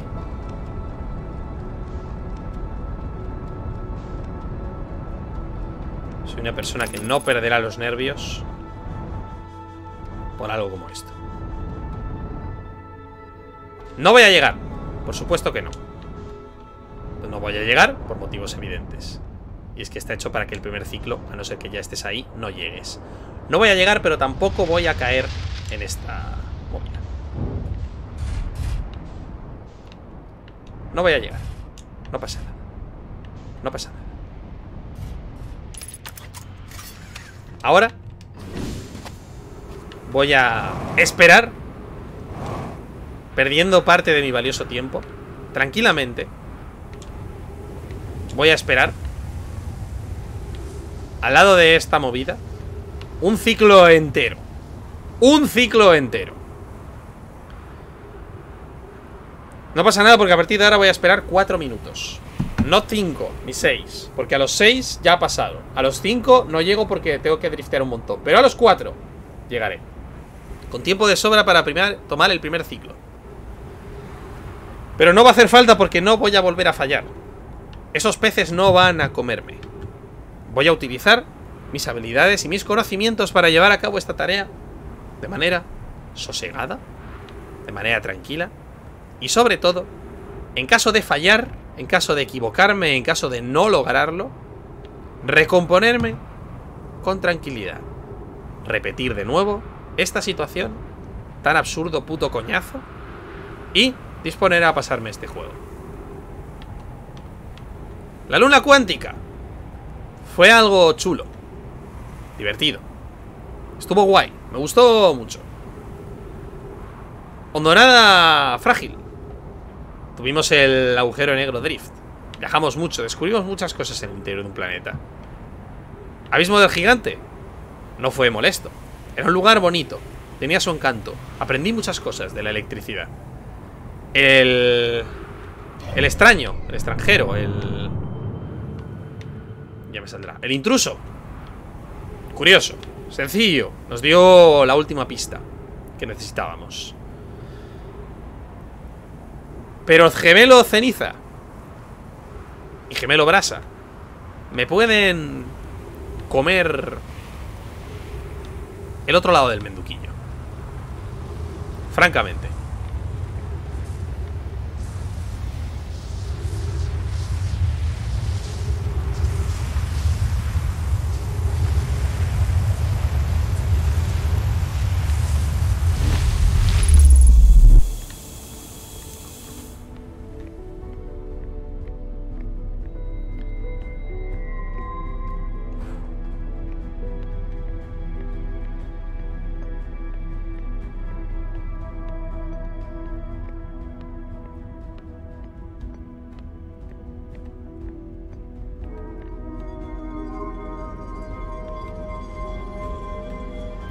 Soy una persona que no perderá los nervios por algo como esto. No voy a llegar, por supuesto que no. No voy a llegar por motivos evidentes. Y es que está hecho para que el primer ciclo, a no ser que ya estés ahí, no llegues. No voy a llegar, pero tampoco voy a caer en esta movida. No voy a llegar. No pasa nada. No pasa nada. Ahora voy a esperar, perdiendo parte de mi valioso tiempo, tranquilamente. Voy a esperar al lado de esta movida un ciclo entero. Un ciclo entero. No pasa nada porque a partir de ahora voy a esperar cuatro minutos. No cinco, ni seis. Porque a los seis ya ha pasado. A los cinco no llego porque tengo que driftear un montón. Pero a los cuatro llegaré. Con tiempo de sobra para primer, tomar el primer ciclo. Pero no va a hacer falta porque no voy a volver a fallar. Esos peces no van a comerme. Voy a utilizar mis habilidades y mis conocimientos para llevar a cabo esta tarea de manera sosegada, de manera tranquila y sobre todo, en caso de fallar, en caso de equivocarme, en caso de no lograrlo, recomponerme con tranquilidad. Repetir de nuevo esta situación, tan absurdo puto coñazo, y disponer a pasarme este juego. La luna cuántica fue algo chulo, divertido, estuvo guay, me gustó mucho. Hondonada frágil. Tuvimos el agujero negro drift. Viajamos mucho, descubrimos muchas cosas en el interior de un planeta. Abismo del gigante. No fue molesto. Era un lugar bonito. Tenía su encanto. Aprendí muchas cosas de la electricidad. El... El extraño. El extranjero. El... Ya me saldrá. El intruso. Curioso. Sencillo. Nos dio la última pista que necesitábamos. Pero Gemelo Ceniza y Gemelo Brasa me pueden comer el otro lado del menduquillo. Francamente.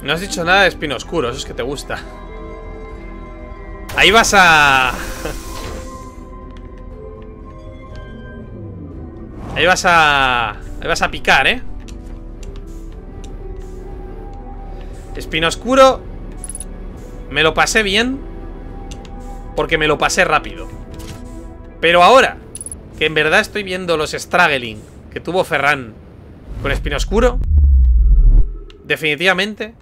No has dicho nada de Espino Oscuro, eso es que te gusta. Ahí vas a... Ahí vas a... Ahí vas a picar, ¿eh? Espino Oscuro me lo pasé bien porque me lo pasé rápido. Pero ahora que en verdad estoy viendo los struggling que tuvo Ferran con Espino Oscuro, definitivamente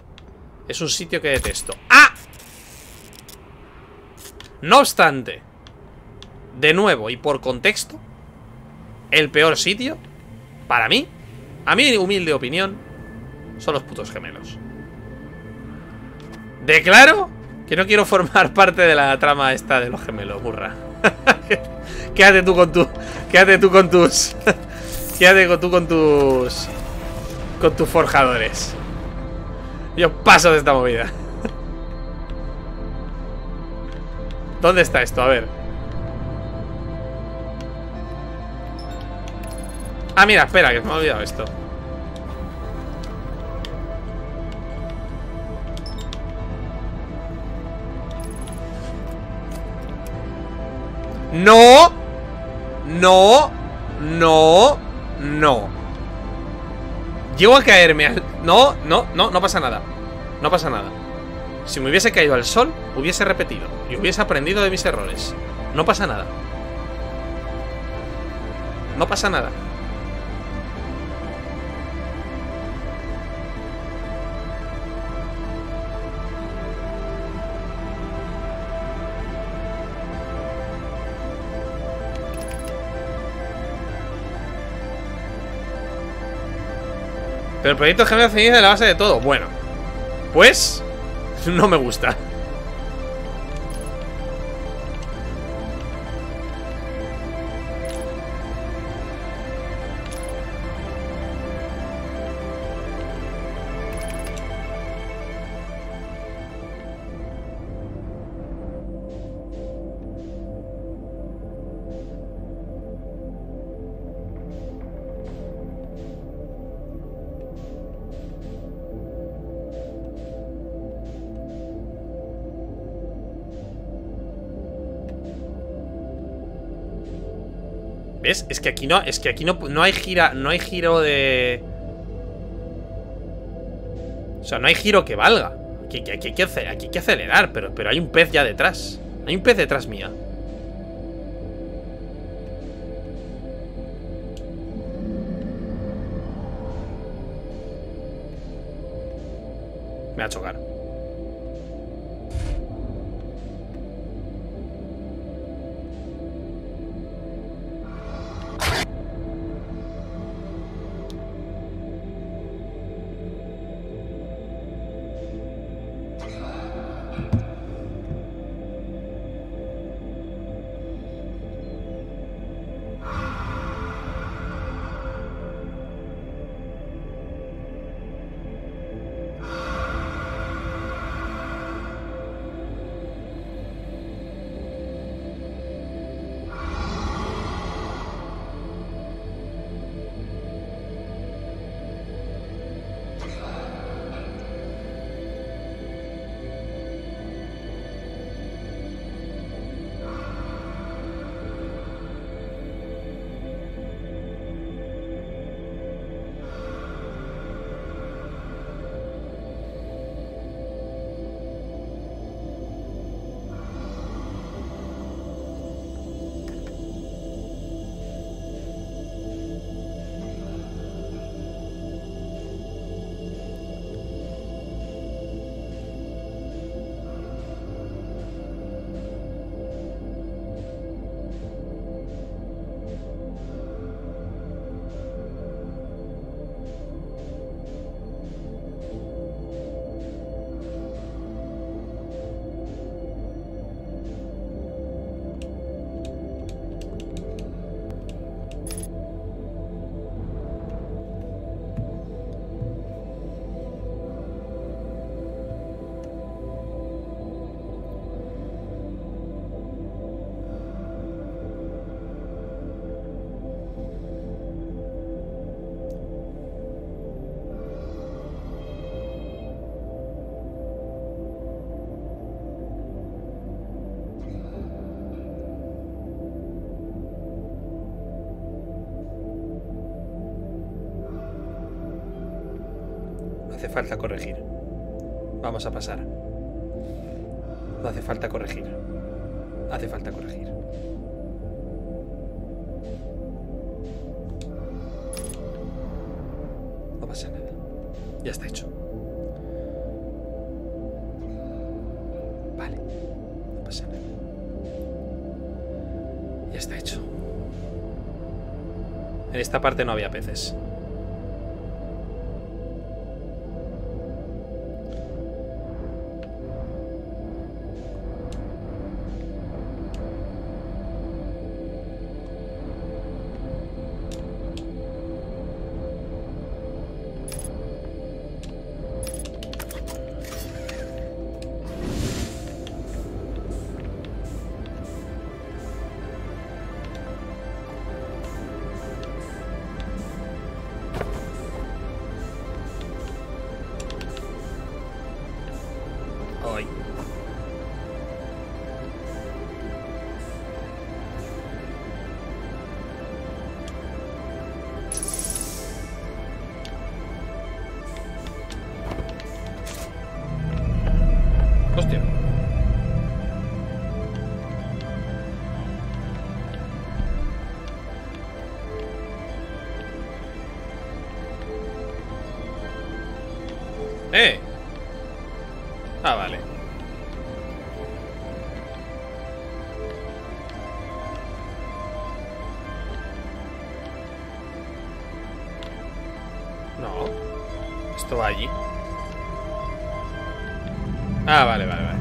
Es un sitio que detesto. ¡Ah! No obstante, de nuevo y por contexto, el peor sitio, para mí, a mi humilde opinión, son los putos gemelos. Declaro que no quiero formar parte de la trama esta de los gemelos, burra. Quédate tú con tu... Quédate tú con tus... Quédate tú con tus... Con tus forjadores. Yo paso de esta movida. ¿Dónde está esto? A ver. Ah, mira, espera, que me ha olvidado esto. No, no, no, no. Llego a caerme al... No, no, no, no pasa nada. No pasa nada. Si me hubiese caído al sol, hubiese repetido y hubiese aprendido de mis errores. No pasa nada. No pasa nada. Pero el proyecto Gemelo Ceniza es la base de todo. Bueno, pues no me gusta. ¿Ves? Es que aquí no, es que aquí no, no hay gira, no hay giro de... O sea, no hay giro que valga. Aquí, aquí, aquí, hay, que acelerar, aquí hay que acelerar, pero, pero hay un pez ya detrás. Hay un pez detrás mía. Me va a chocar. No hace falta corregir. Vamos a pasar. No hace falta corregir. Hace falta corregir. No pasa nada. Ya está hecho. En esta parte no había peces. ¡Eh! Ah, vale. No. Esto va allí. Ah, vale, vale, vale.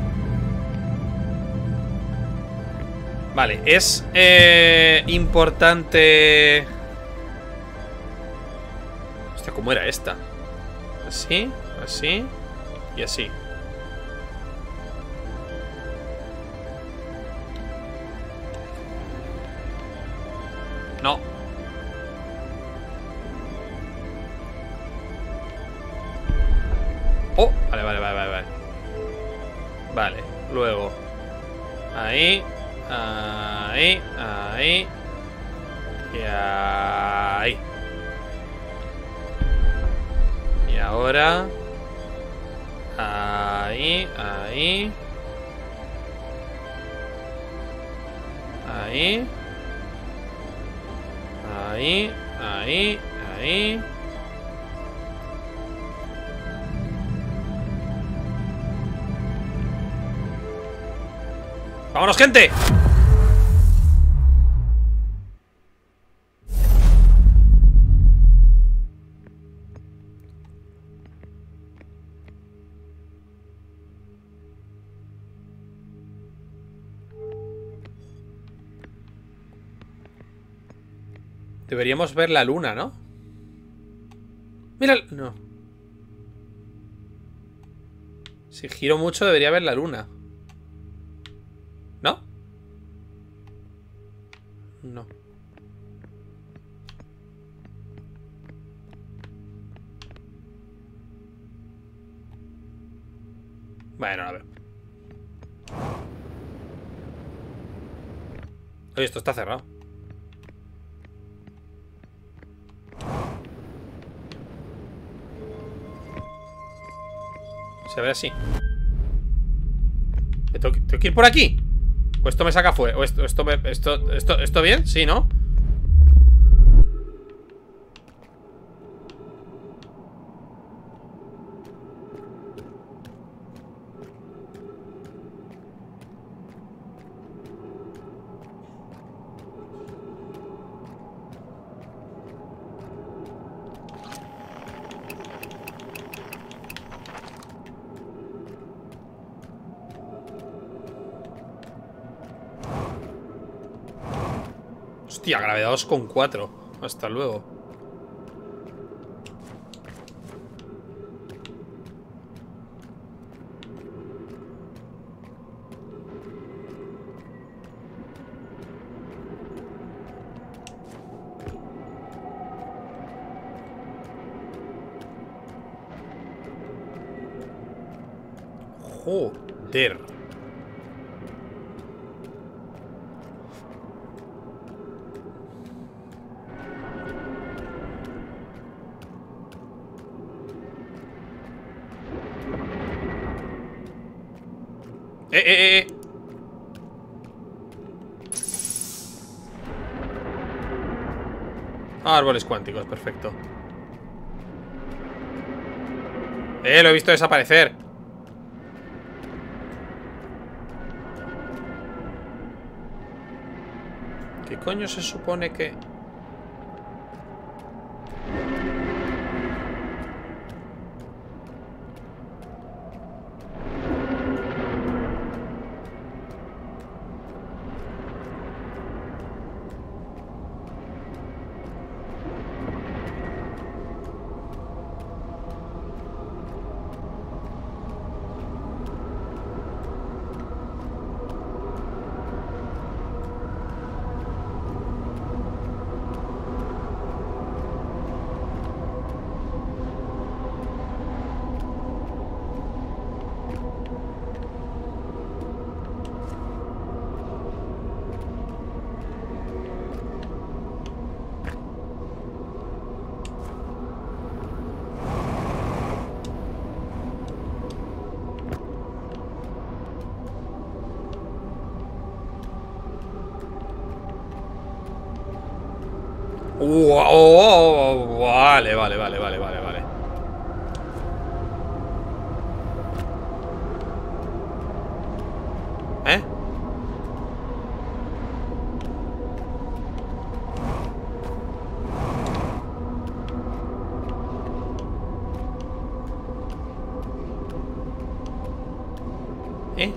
Vale, es eh, importante... Hostia, ¿cómo era esta? ¿Así? Así y así. No. Oh, vale, vale, vale, vale, vale. Vale, luego. Ahí, ahí, ahí. Y ahí. Y ahora... Ahí, ahí. Ahí. Ahí, ahí, ahí. ¡Vámonos, gente! Deberíamos ver la luna, ¿no? Mira, no. Si giro mucho debería ver la luna. ¿No? No. Bueno, a ver. Oye, esto está cerrado. Se ve así. ¿Tengo que, tengo que ir por aquí? ¿O esto me saca fuera? ¿O esto, esto, me, esto, esto, esto bien? Sí, ¿no? Hostia, gravedad dos coma cuatro. Hasta luego. Joder. Eh, eh, eh. Ah, árboles cuánticos, perfecto. Eh, lo he visto desaparecer. ¿Qué coño se supone que...? Uh, oh, oh, oh, vale, vale, vale, vale, vale, vale. ¿Eh? ¿Eh?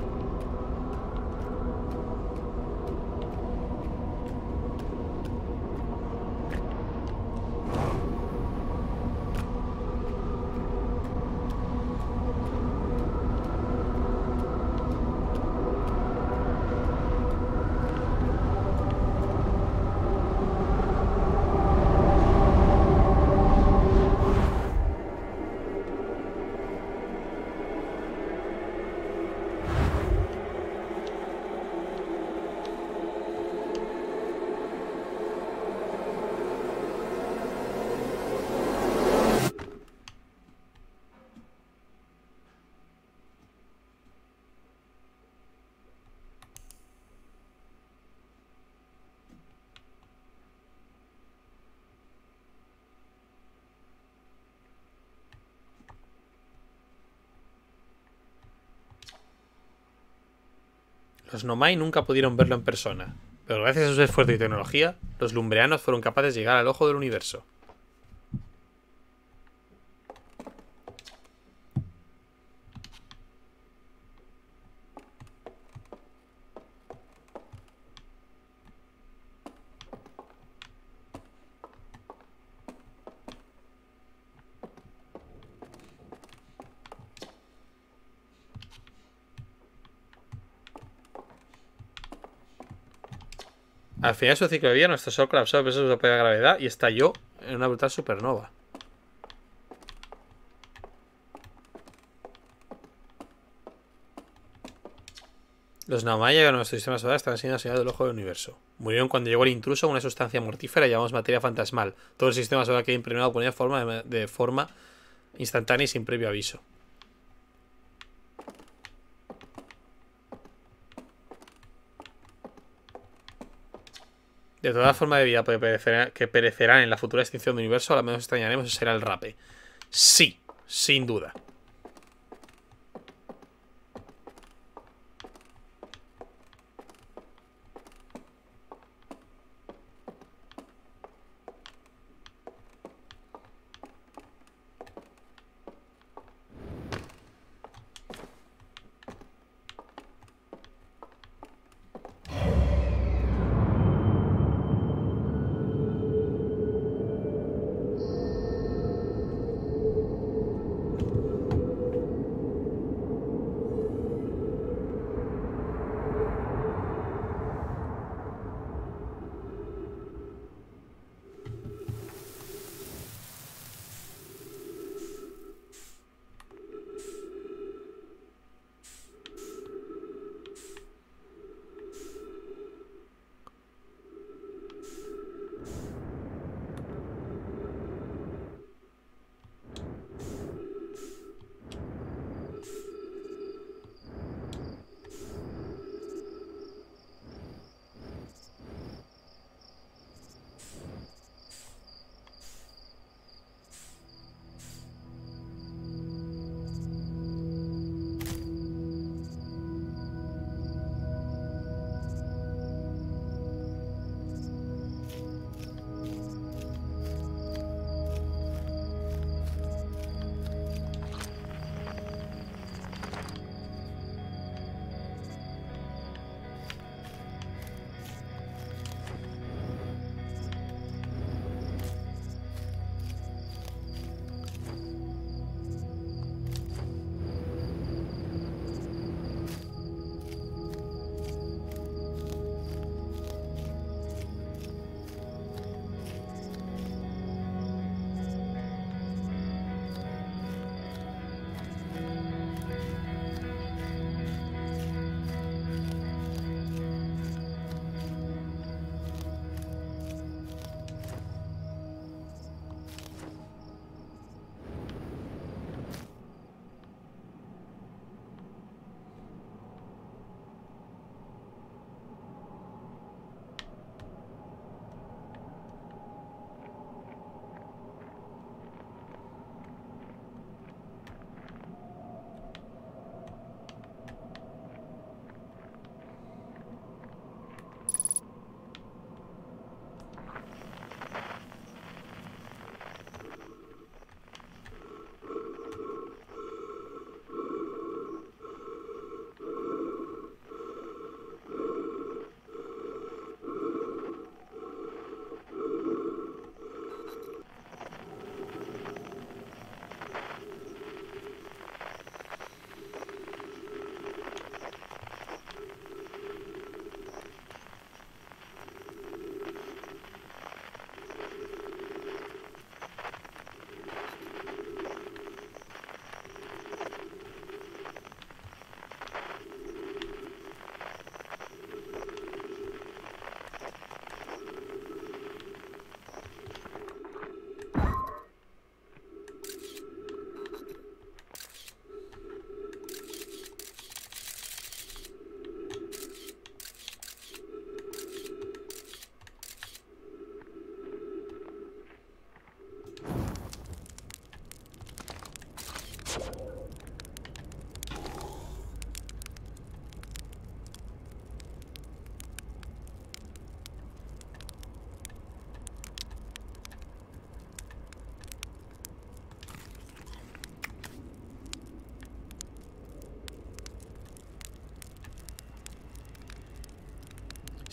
Los Nomai nunca pudieron verlo en persona, pero gracias a sus esfuerzos y tecnología, los lumbreanos fueron capaces de llegar al Ojo del Universo. Al final de su ciclo de vida, nuestro sol colapsó por su propia gravedad y estalló en una brutal supernova. Los Nomai llegaron a nuestro sistema solar hasta la señal del Ojo del Universo. Murieron cuando llegó el intruso, una sustancia mortífera llamamos materia fantasmal. Todo el sistema solar que había impregnado ponía forma de forma instantánea y sin previo aviso. De toda forma de vida que perecerán en la futura extinción del universo, a lo menos extrañaremos será el rape. Sí, sin duda.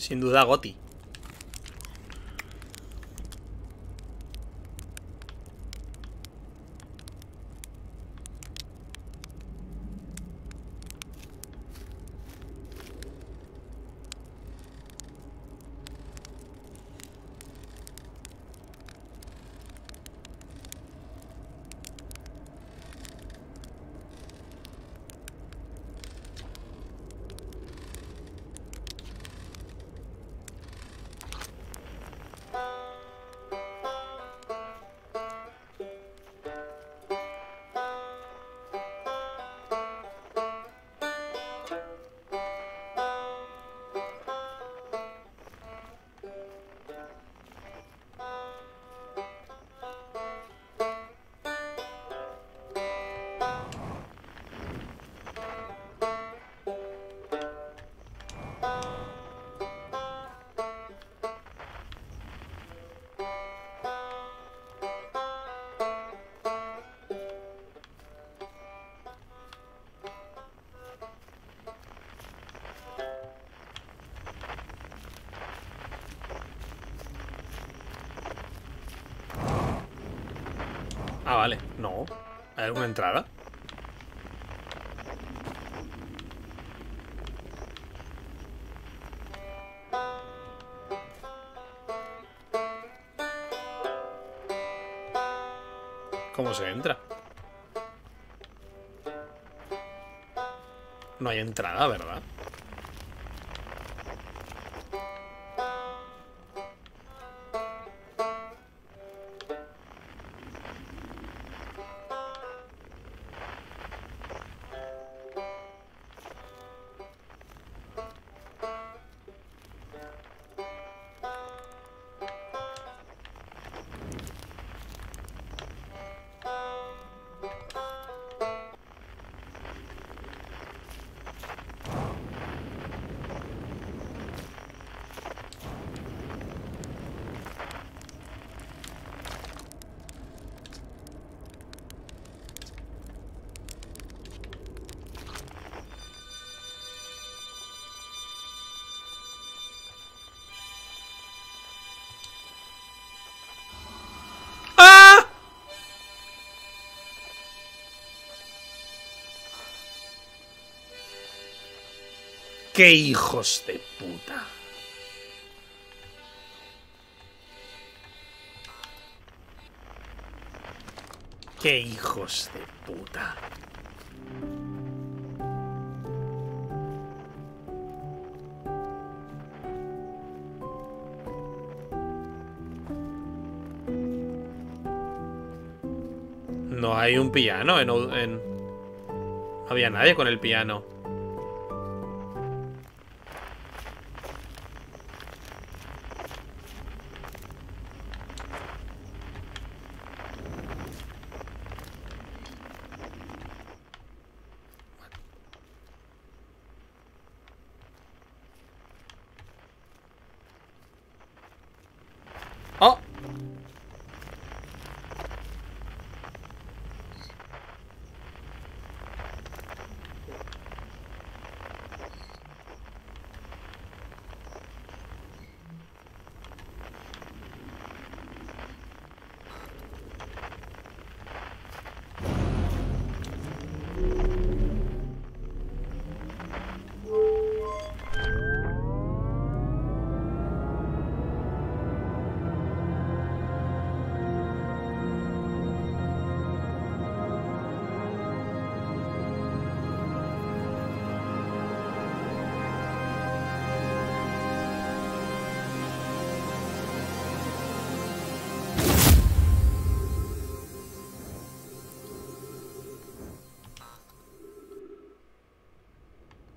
Sin duda Goti. Ah, vale. No. ¿Hay alguna entrada? ¿Cómo se entra? No hay entrada, ¿verdad? ¡Qué hijos de puta! ¡Qué hijos de puta! No hay un piano en... en... No había nadie con el piano.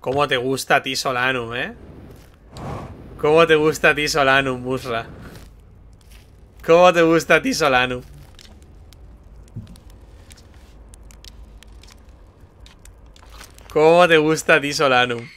¿Cómo te gusta a ti Solanum, eh? ¿Cómo te gusta a ti Solanum, Musra? ¿Cómo te gusta a ti Solanum? ¿Cómo te gusta a ti Solanum?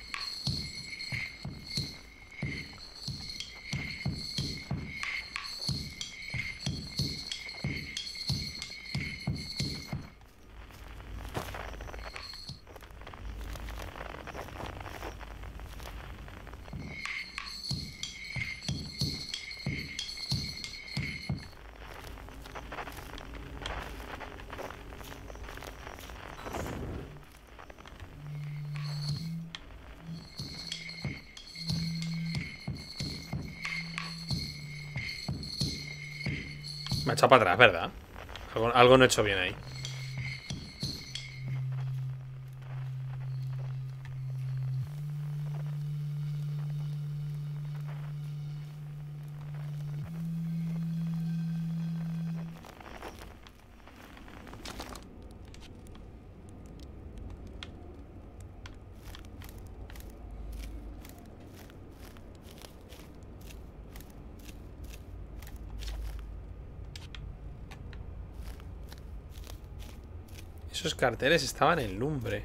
Me ha echado para atrás, ¿verdad? Algo, algo no he hecho bien ahí. Esos carteles estaban en lumbre.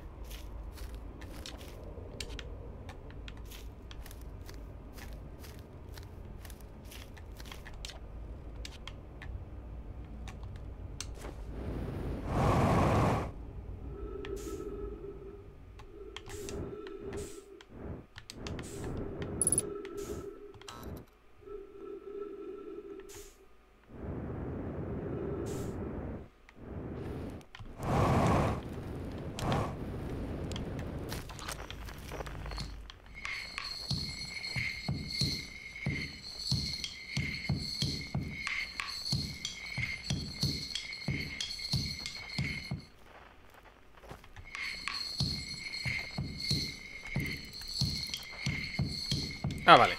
Ah, vale.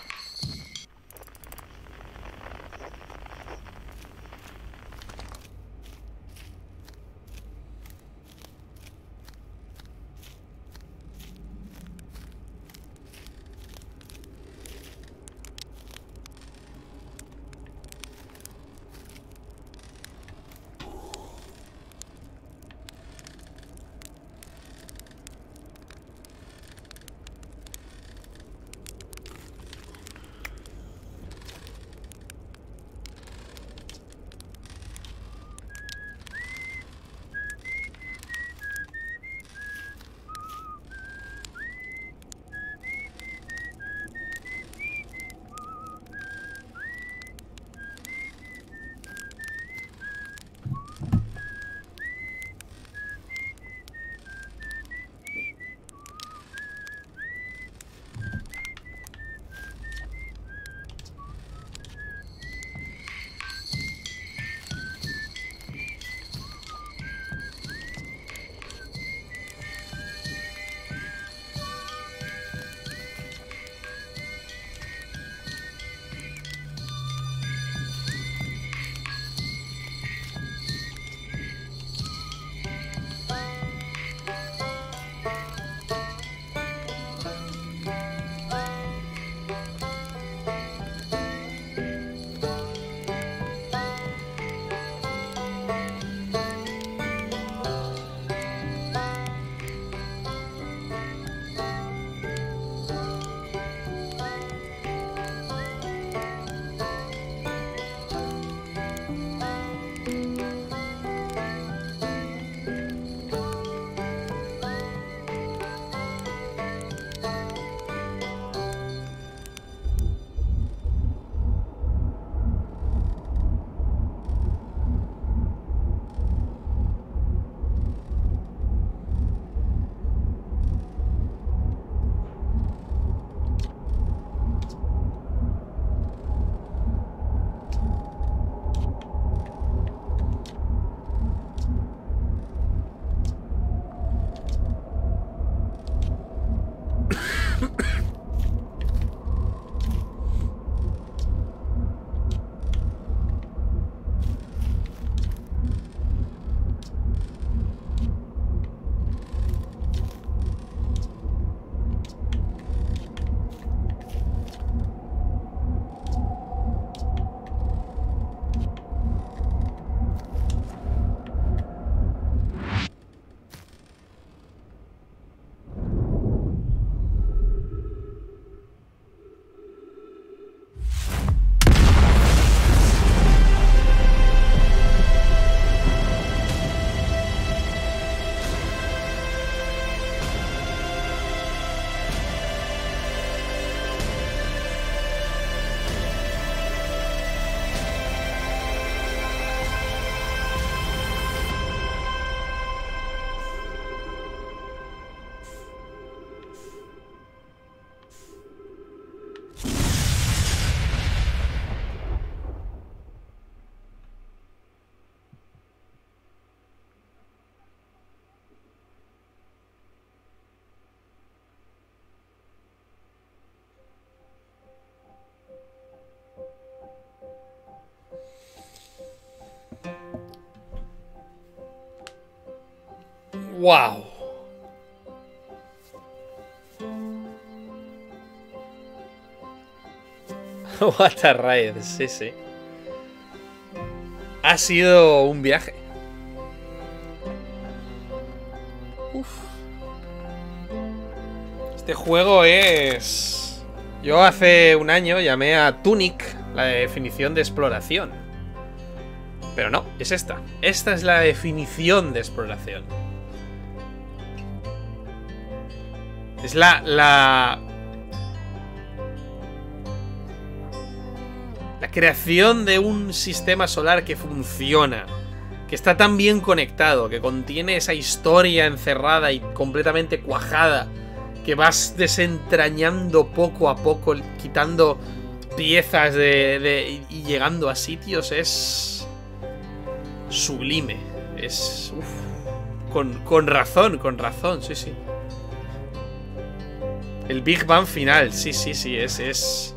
¡Wow! What a ride, sí, sí. Ha sido un viaje. Uf. Este juego es... Yo hace un año llamé a Tunic la definición de exploración. Pero no, es esta. Esta es la definición de exploración. Es la... la... La creación de un sistema solar que funciona, que está tan bien conectado, que contiene esa historia encerrada y completamente cuajada, que vas desentrañando poco a poco, quitando piezas de, de, y llegando a sitios, es sublime. Es... Uf, con, con razón, con razón, sí, sí. El Big Bang final, sí, sí, sí, es... es...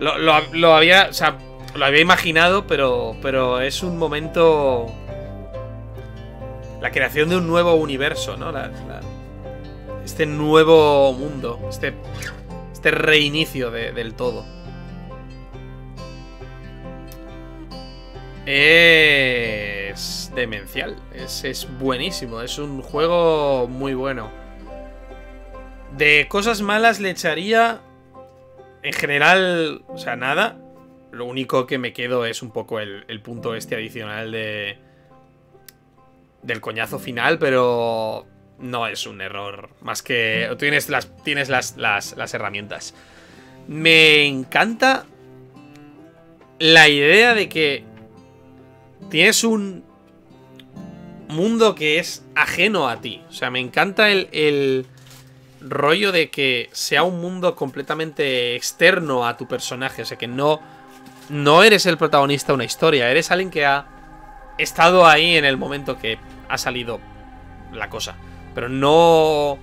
Lo, lo, lo había, o sea, lo había imaginado, pero, pero es un momento... La creación de un nuevo universo, ¿no? La, la, este nuevo mundo, este, este reinicio de, del todo. Es demencial, es, es buenísimo, es un juego muy bueno. De cosas malas le echaría... En general, o sea, nada. Lo único que me quedo es un poco el, el punto este adicional de... Del coñazo final, pero... No es un error. Más que... Tienes las, tienes las, las, las herramientas. Me encanta... La idea de que... Tienes un... Mundo que es ajeno a ti. O sea, me encanta el... el rollo de que sea un mundo completamente externo a tu personaje. O sea, que no, no eres el protagonista de una historia. Eres alguien que ha estado ahí en el momento que ha salido la cosa. Pero no... O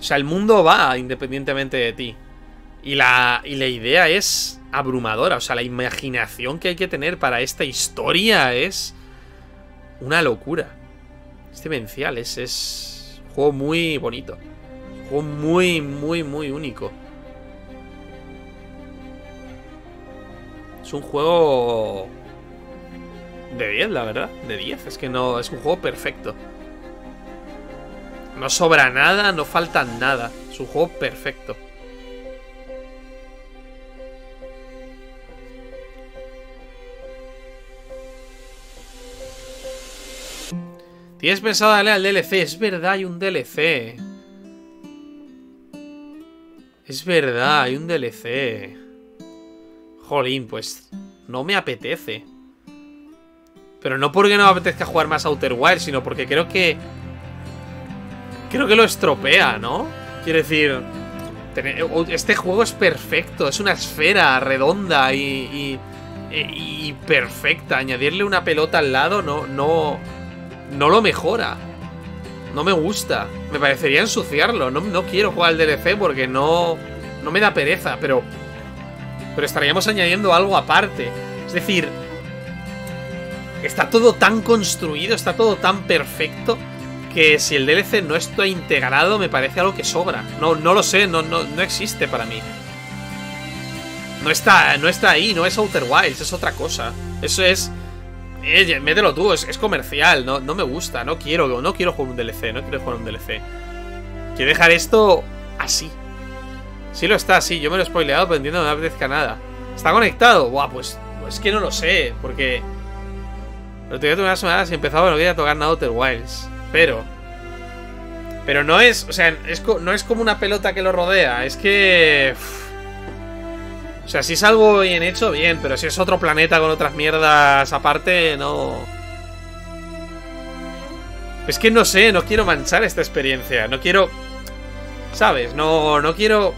sea, el mundo va independientemente de ti. Y la, y la idea es abrumadora. O sea, la imaginación que hay que tener para esta historia es una locura. Es demencial, es... es... Juego muy bonito. Juego muy, muy, muy único. Es un juego... de diez, la verdad. De diez. Es que no... Es un juego perfecto. No sobra nada, no falta nada. Es un juego perfecto. ¿Tienes pensado darle al D L C? Es verdad, hay un D L C. Es verdad, hay un D L C. Jolín, pues no me apetece. Pero no porque no me apetezca jugar más Outer Wilds, sino porque creo que... Creo que lo estropea, ¿no? Quiero decir... Este juego es perfecto. Es una esfera redonda y... Y, y perfecta. Añadirle una pelota al lado no... no No lo mejora. No me gusta. Me parecería ensuciarlo. No, no quiero jugar al D L C porque no... No me da pereza, pero... Pero estaríamos añadiendo algo aparte. Es decir... Está todo tan construido, está todo tan perfecto... Que si el D L C no está integrado, me parece algo que sobra. No, no lo sé, no, no, no existe para mí. No está, no está ahí, no es Outer Wilds, es otra cosa. Eso es... Eh, mételo tú, es, es comercial, no, no me gusta, no quiero, no quiero jugar un D L C, no quiero jugar un D L C. Quiero dejar esto así. Sí lo está, sí, yo me lo he spoileado, pero entiendo que no me apetezca nada. ¿Está conectado? Buah, pues es que no lo sé, porque... Lo tenía todas unas semanas y empezaba, no quería tocar nada Outer Wilds, pero... Pero no es, o sea, es, no es como una pelota que lo rodea, es que... Uff. O sea, si es algo bien hecho, bien, pero si es otro planeta con otras mierdas aparte, no... Es que no sé, no quiero manchar esta experiencia, no quiero... ¿Sabes? No, no quiero...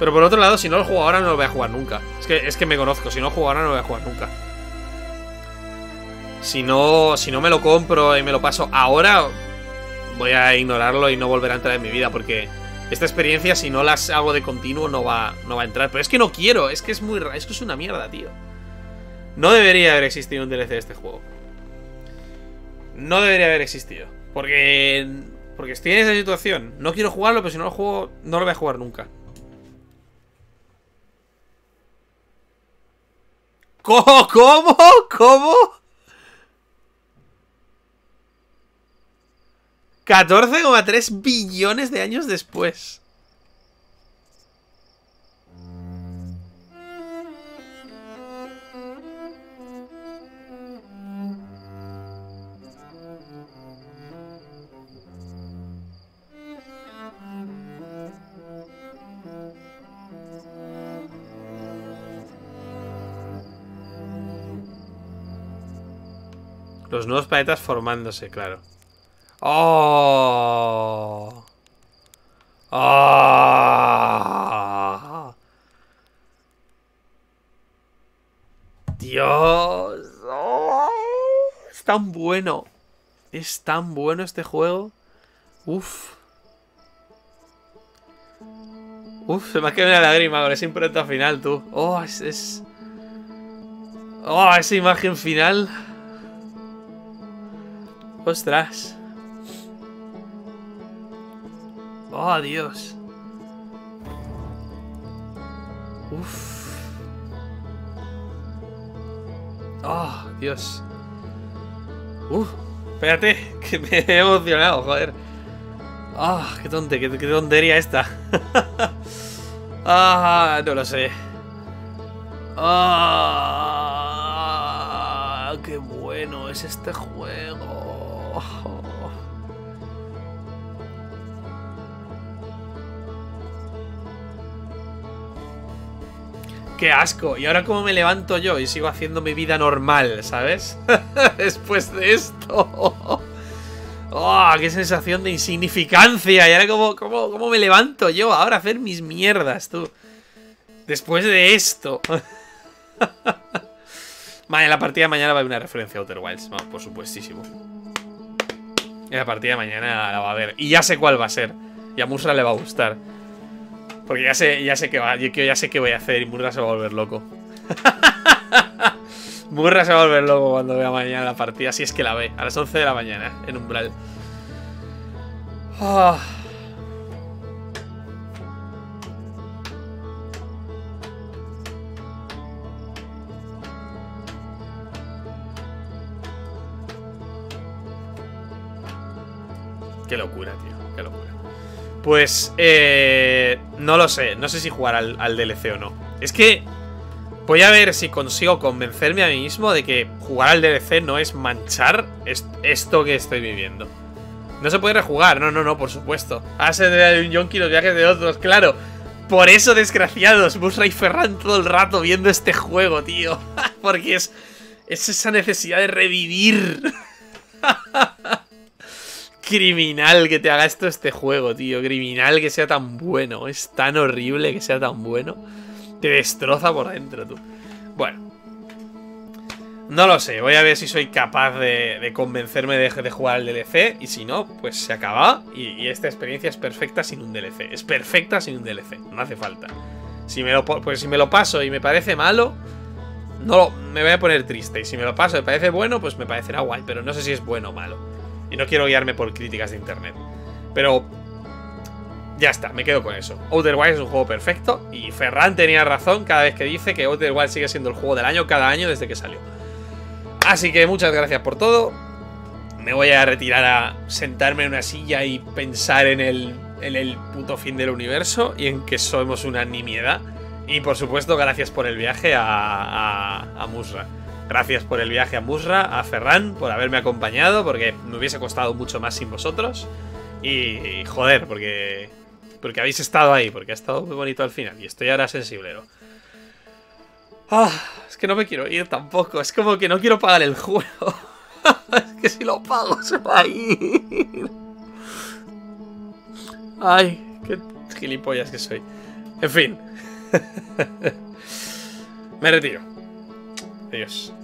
Pero por otro lado, si no lo juego ahora, no lo voy a jugar nunca. Es que, es que me conozco, si no lo juego ahora, no lo voy a jugar nunca. Si no, si no me lo compro y me lo paso ahora, voy a ignorarlo y no volverá a entrar en mi vida, porque... Esta experiencia, si no las hago de continuo, no va, no va a entrar. Pero es que no quiero, es que es muy raro, es que es una mierda, tío. No debería haber existido un D L C de este juego. no debería haber existido. Porque porque estoy en esa situación. No quiero jugarlo, pero si no lo juego, no lo voy a jugar nunca. ¿Cómo? ¿Cómo? ¿Cómo? catorce coma tres billones de años después. Los nuevos planetas formándose, claro. ¡Oh! ¡Oh! ¡Dios! ¡Oh! Es tan bueno. Es tan bueno este juego. Uf. Uf, se me ha quedado una lágrima con esa imprenta final, tú. ¡Oh! Es... es... ¡Oh! Esa imagen final... ¡Ostras! ¡Oh, Dios! ¡Uf! ¡Oh, Dios! ¡Uf! Espérate, que me he emocionado, joder. ¡Ah, oh, qué tonte, qué, qué tontería esta! ¡Ah, no lo sé! ¡Ah, qué bueno es este juego! ¡Qué asco! Y ahora como me levanto yo y sigo haciendo mi vida normal, ¿sabes? Después de esto. ¡Oh, qué sensación de insignificancia! Y ahora como, como, como me levanto yo ahora a hacer mis mierdas, tú. Después de esto. Vale, la partida de mañana va a haber una referencia a Outer Wilds, no, por supuestísimo. Y la partida de mañana la va a ver. Y ya sé cuál va a ser. Y a Murra le va a gustar. Porque ya sé, ya sé que va, yo ya sé qué voy a hacer. Y Murra se va a volver loco. Murra se va a volver loco cuando vea mañana la partida. Si es que la ve. A las once de la mañana. En Umbral. Oh. Qué locura, tío, qué locura. Pues, eh, no lo sé. No sé si jugar al, al D L C o no. Es que voy a ver si consigo convencerme a mí mismo de que jugar al D L C no es manchar est esto que estoy viviendo. No se puede rejugar, no, no, no, por supuesto. Ahora se debe de un yonki los viajes de otros, claro. Por eso, desgraciados, Busra y Ferran todo el rato viendo este juego, tío. Porque es, es esa necesidad de revivir. Criminal que te haga esto este juego, tío. Criminal que sea tan bueno. Es tan horrible que sea tan bueno. Te destroza por dentro, tú. Bueno. No lo sé. Voy a ver si soy capaz de, de convencerme de, de jugar al D L C. Y si no, pues se acaba. Y, y esta experiencia es perfecta sin un D L C. Es perfecta sin un D L C. No hace falta. Si me lo, pues si me lo paso y me parece malo, no lo, me voy a poner triste. Y si me lo paso y me parece bueno, pues me parecerá guay. Pero no sé si es bueno o malo. Y no quiero guiarme por críticas de internet. Pero ya está, me quedo con eso. Outer Wilds es un juego perfecto. Y Ferran tenía razón cada vez que dice que Outer Wilds sigue siendo el juego del año cada año desde que salió. Así que muchas gracias por todo. Me voy a retirar a sentarme en una silla y pensar en el, en el puto fin del universo. Y en que somos una nimiedad. Y por supuesto, gracias por el viaje a, a, a Murra. Gracias por el viaje a Murra, a Ferran, por haberme acompañado, porque me hubiese costado mucho más sin vosotros. Y, y joder, porque porque habéis estado ahí, porque ha estado muy bonito al final. Y estoy ahora sensiblero. Ah, es que no me quiero ir tampoco. Es como que no quiero pagar el juego. Es que si lo pago se va a ir. Ay, qué gilipollas que soy. En fin. Me retiro. Adiós.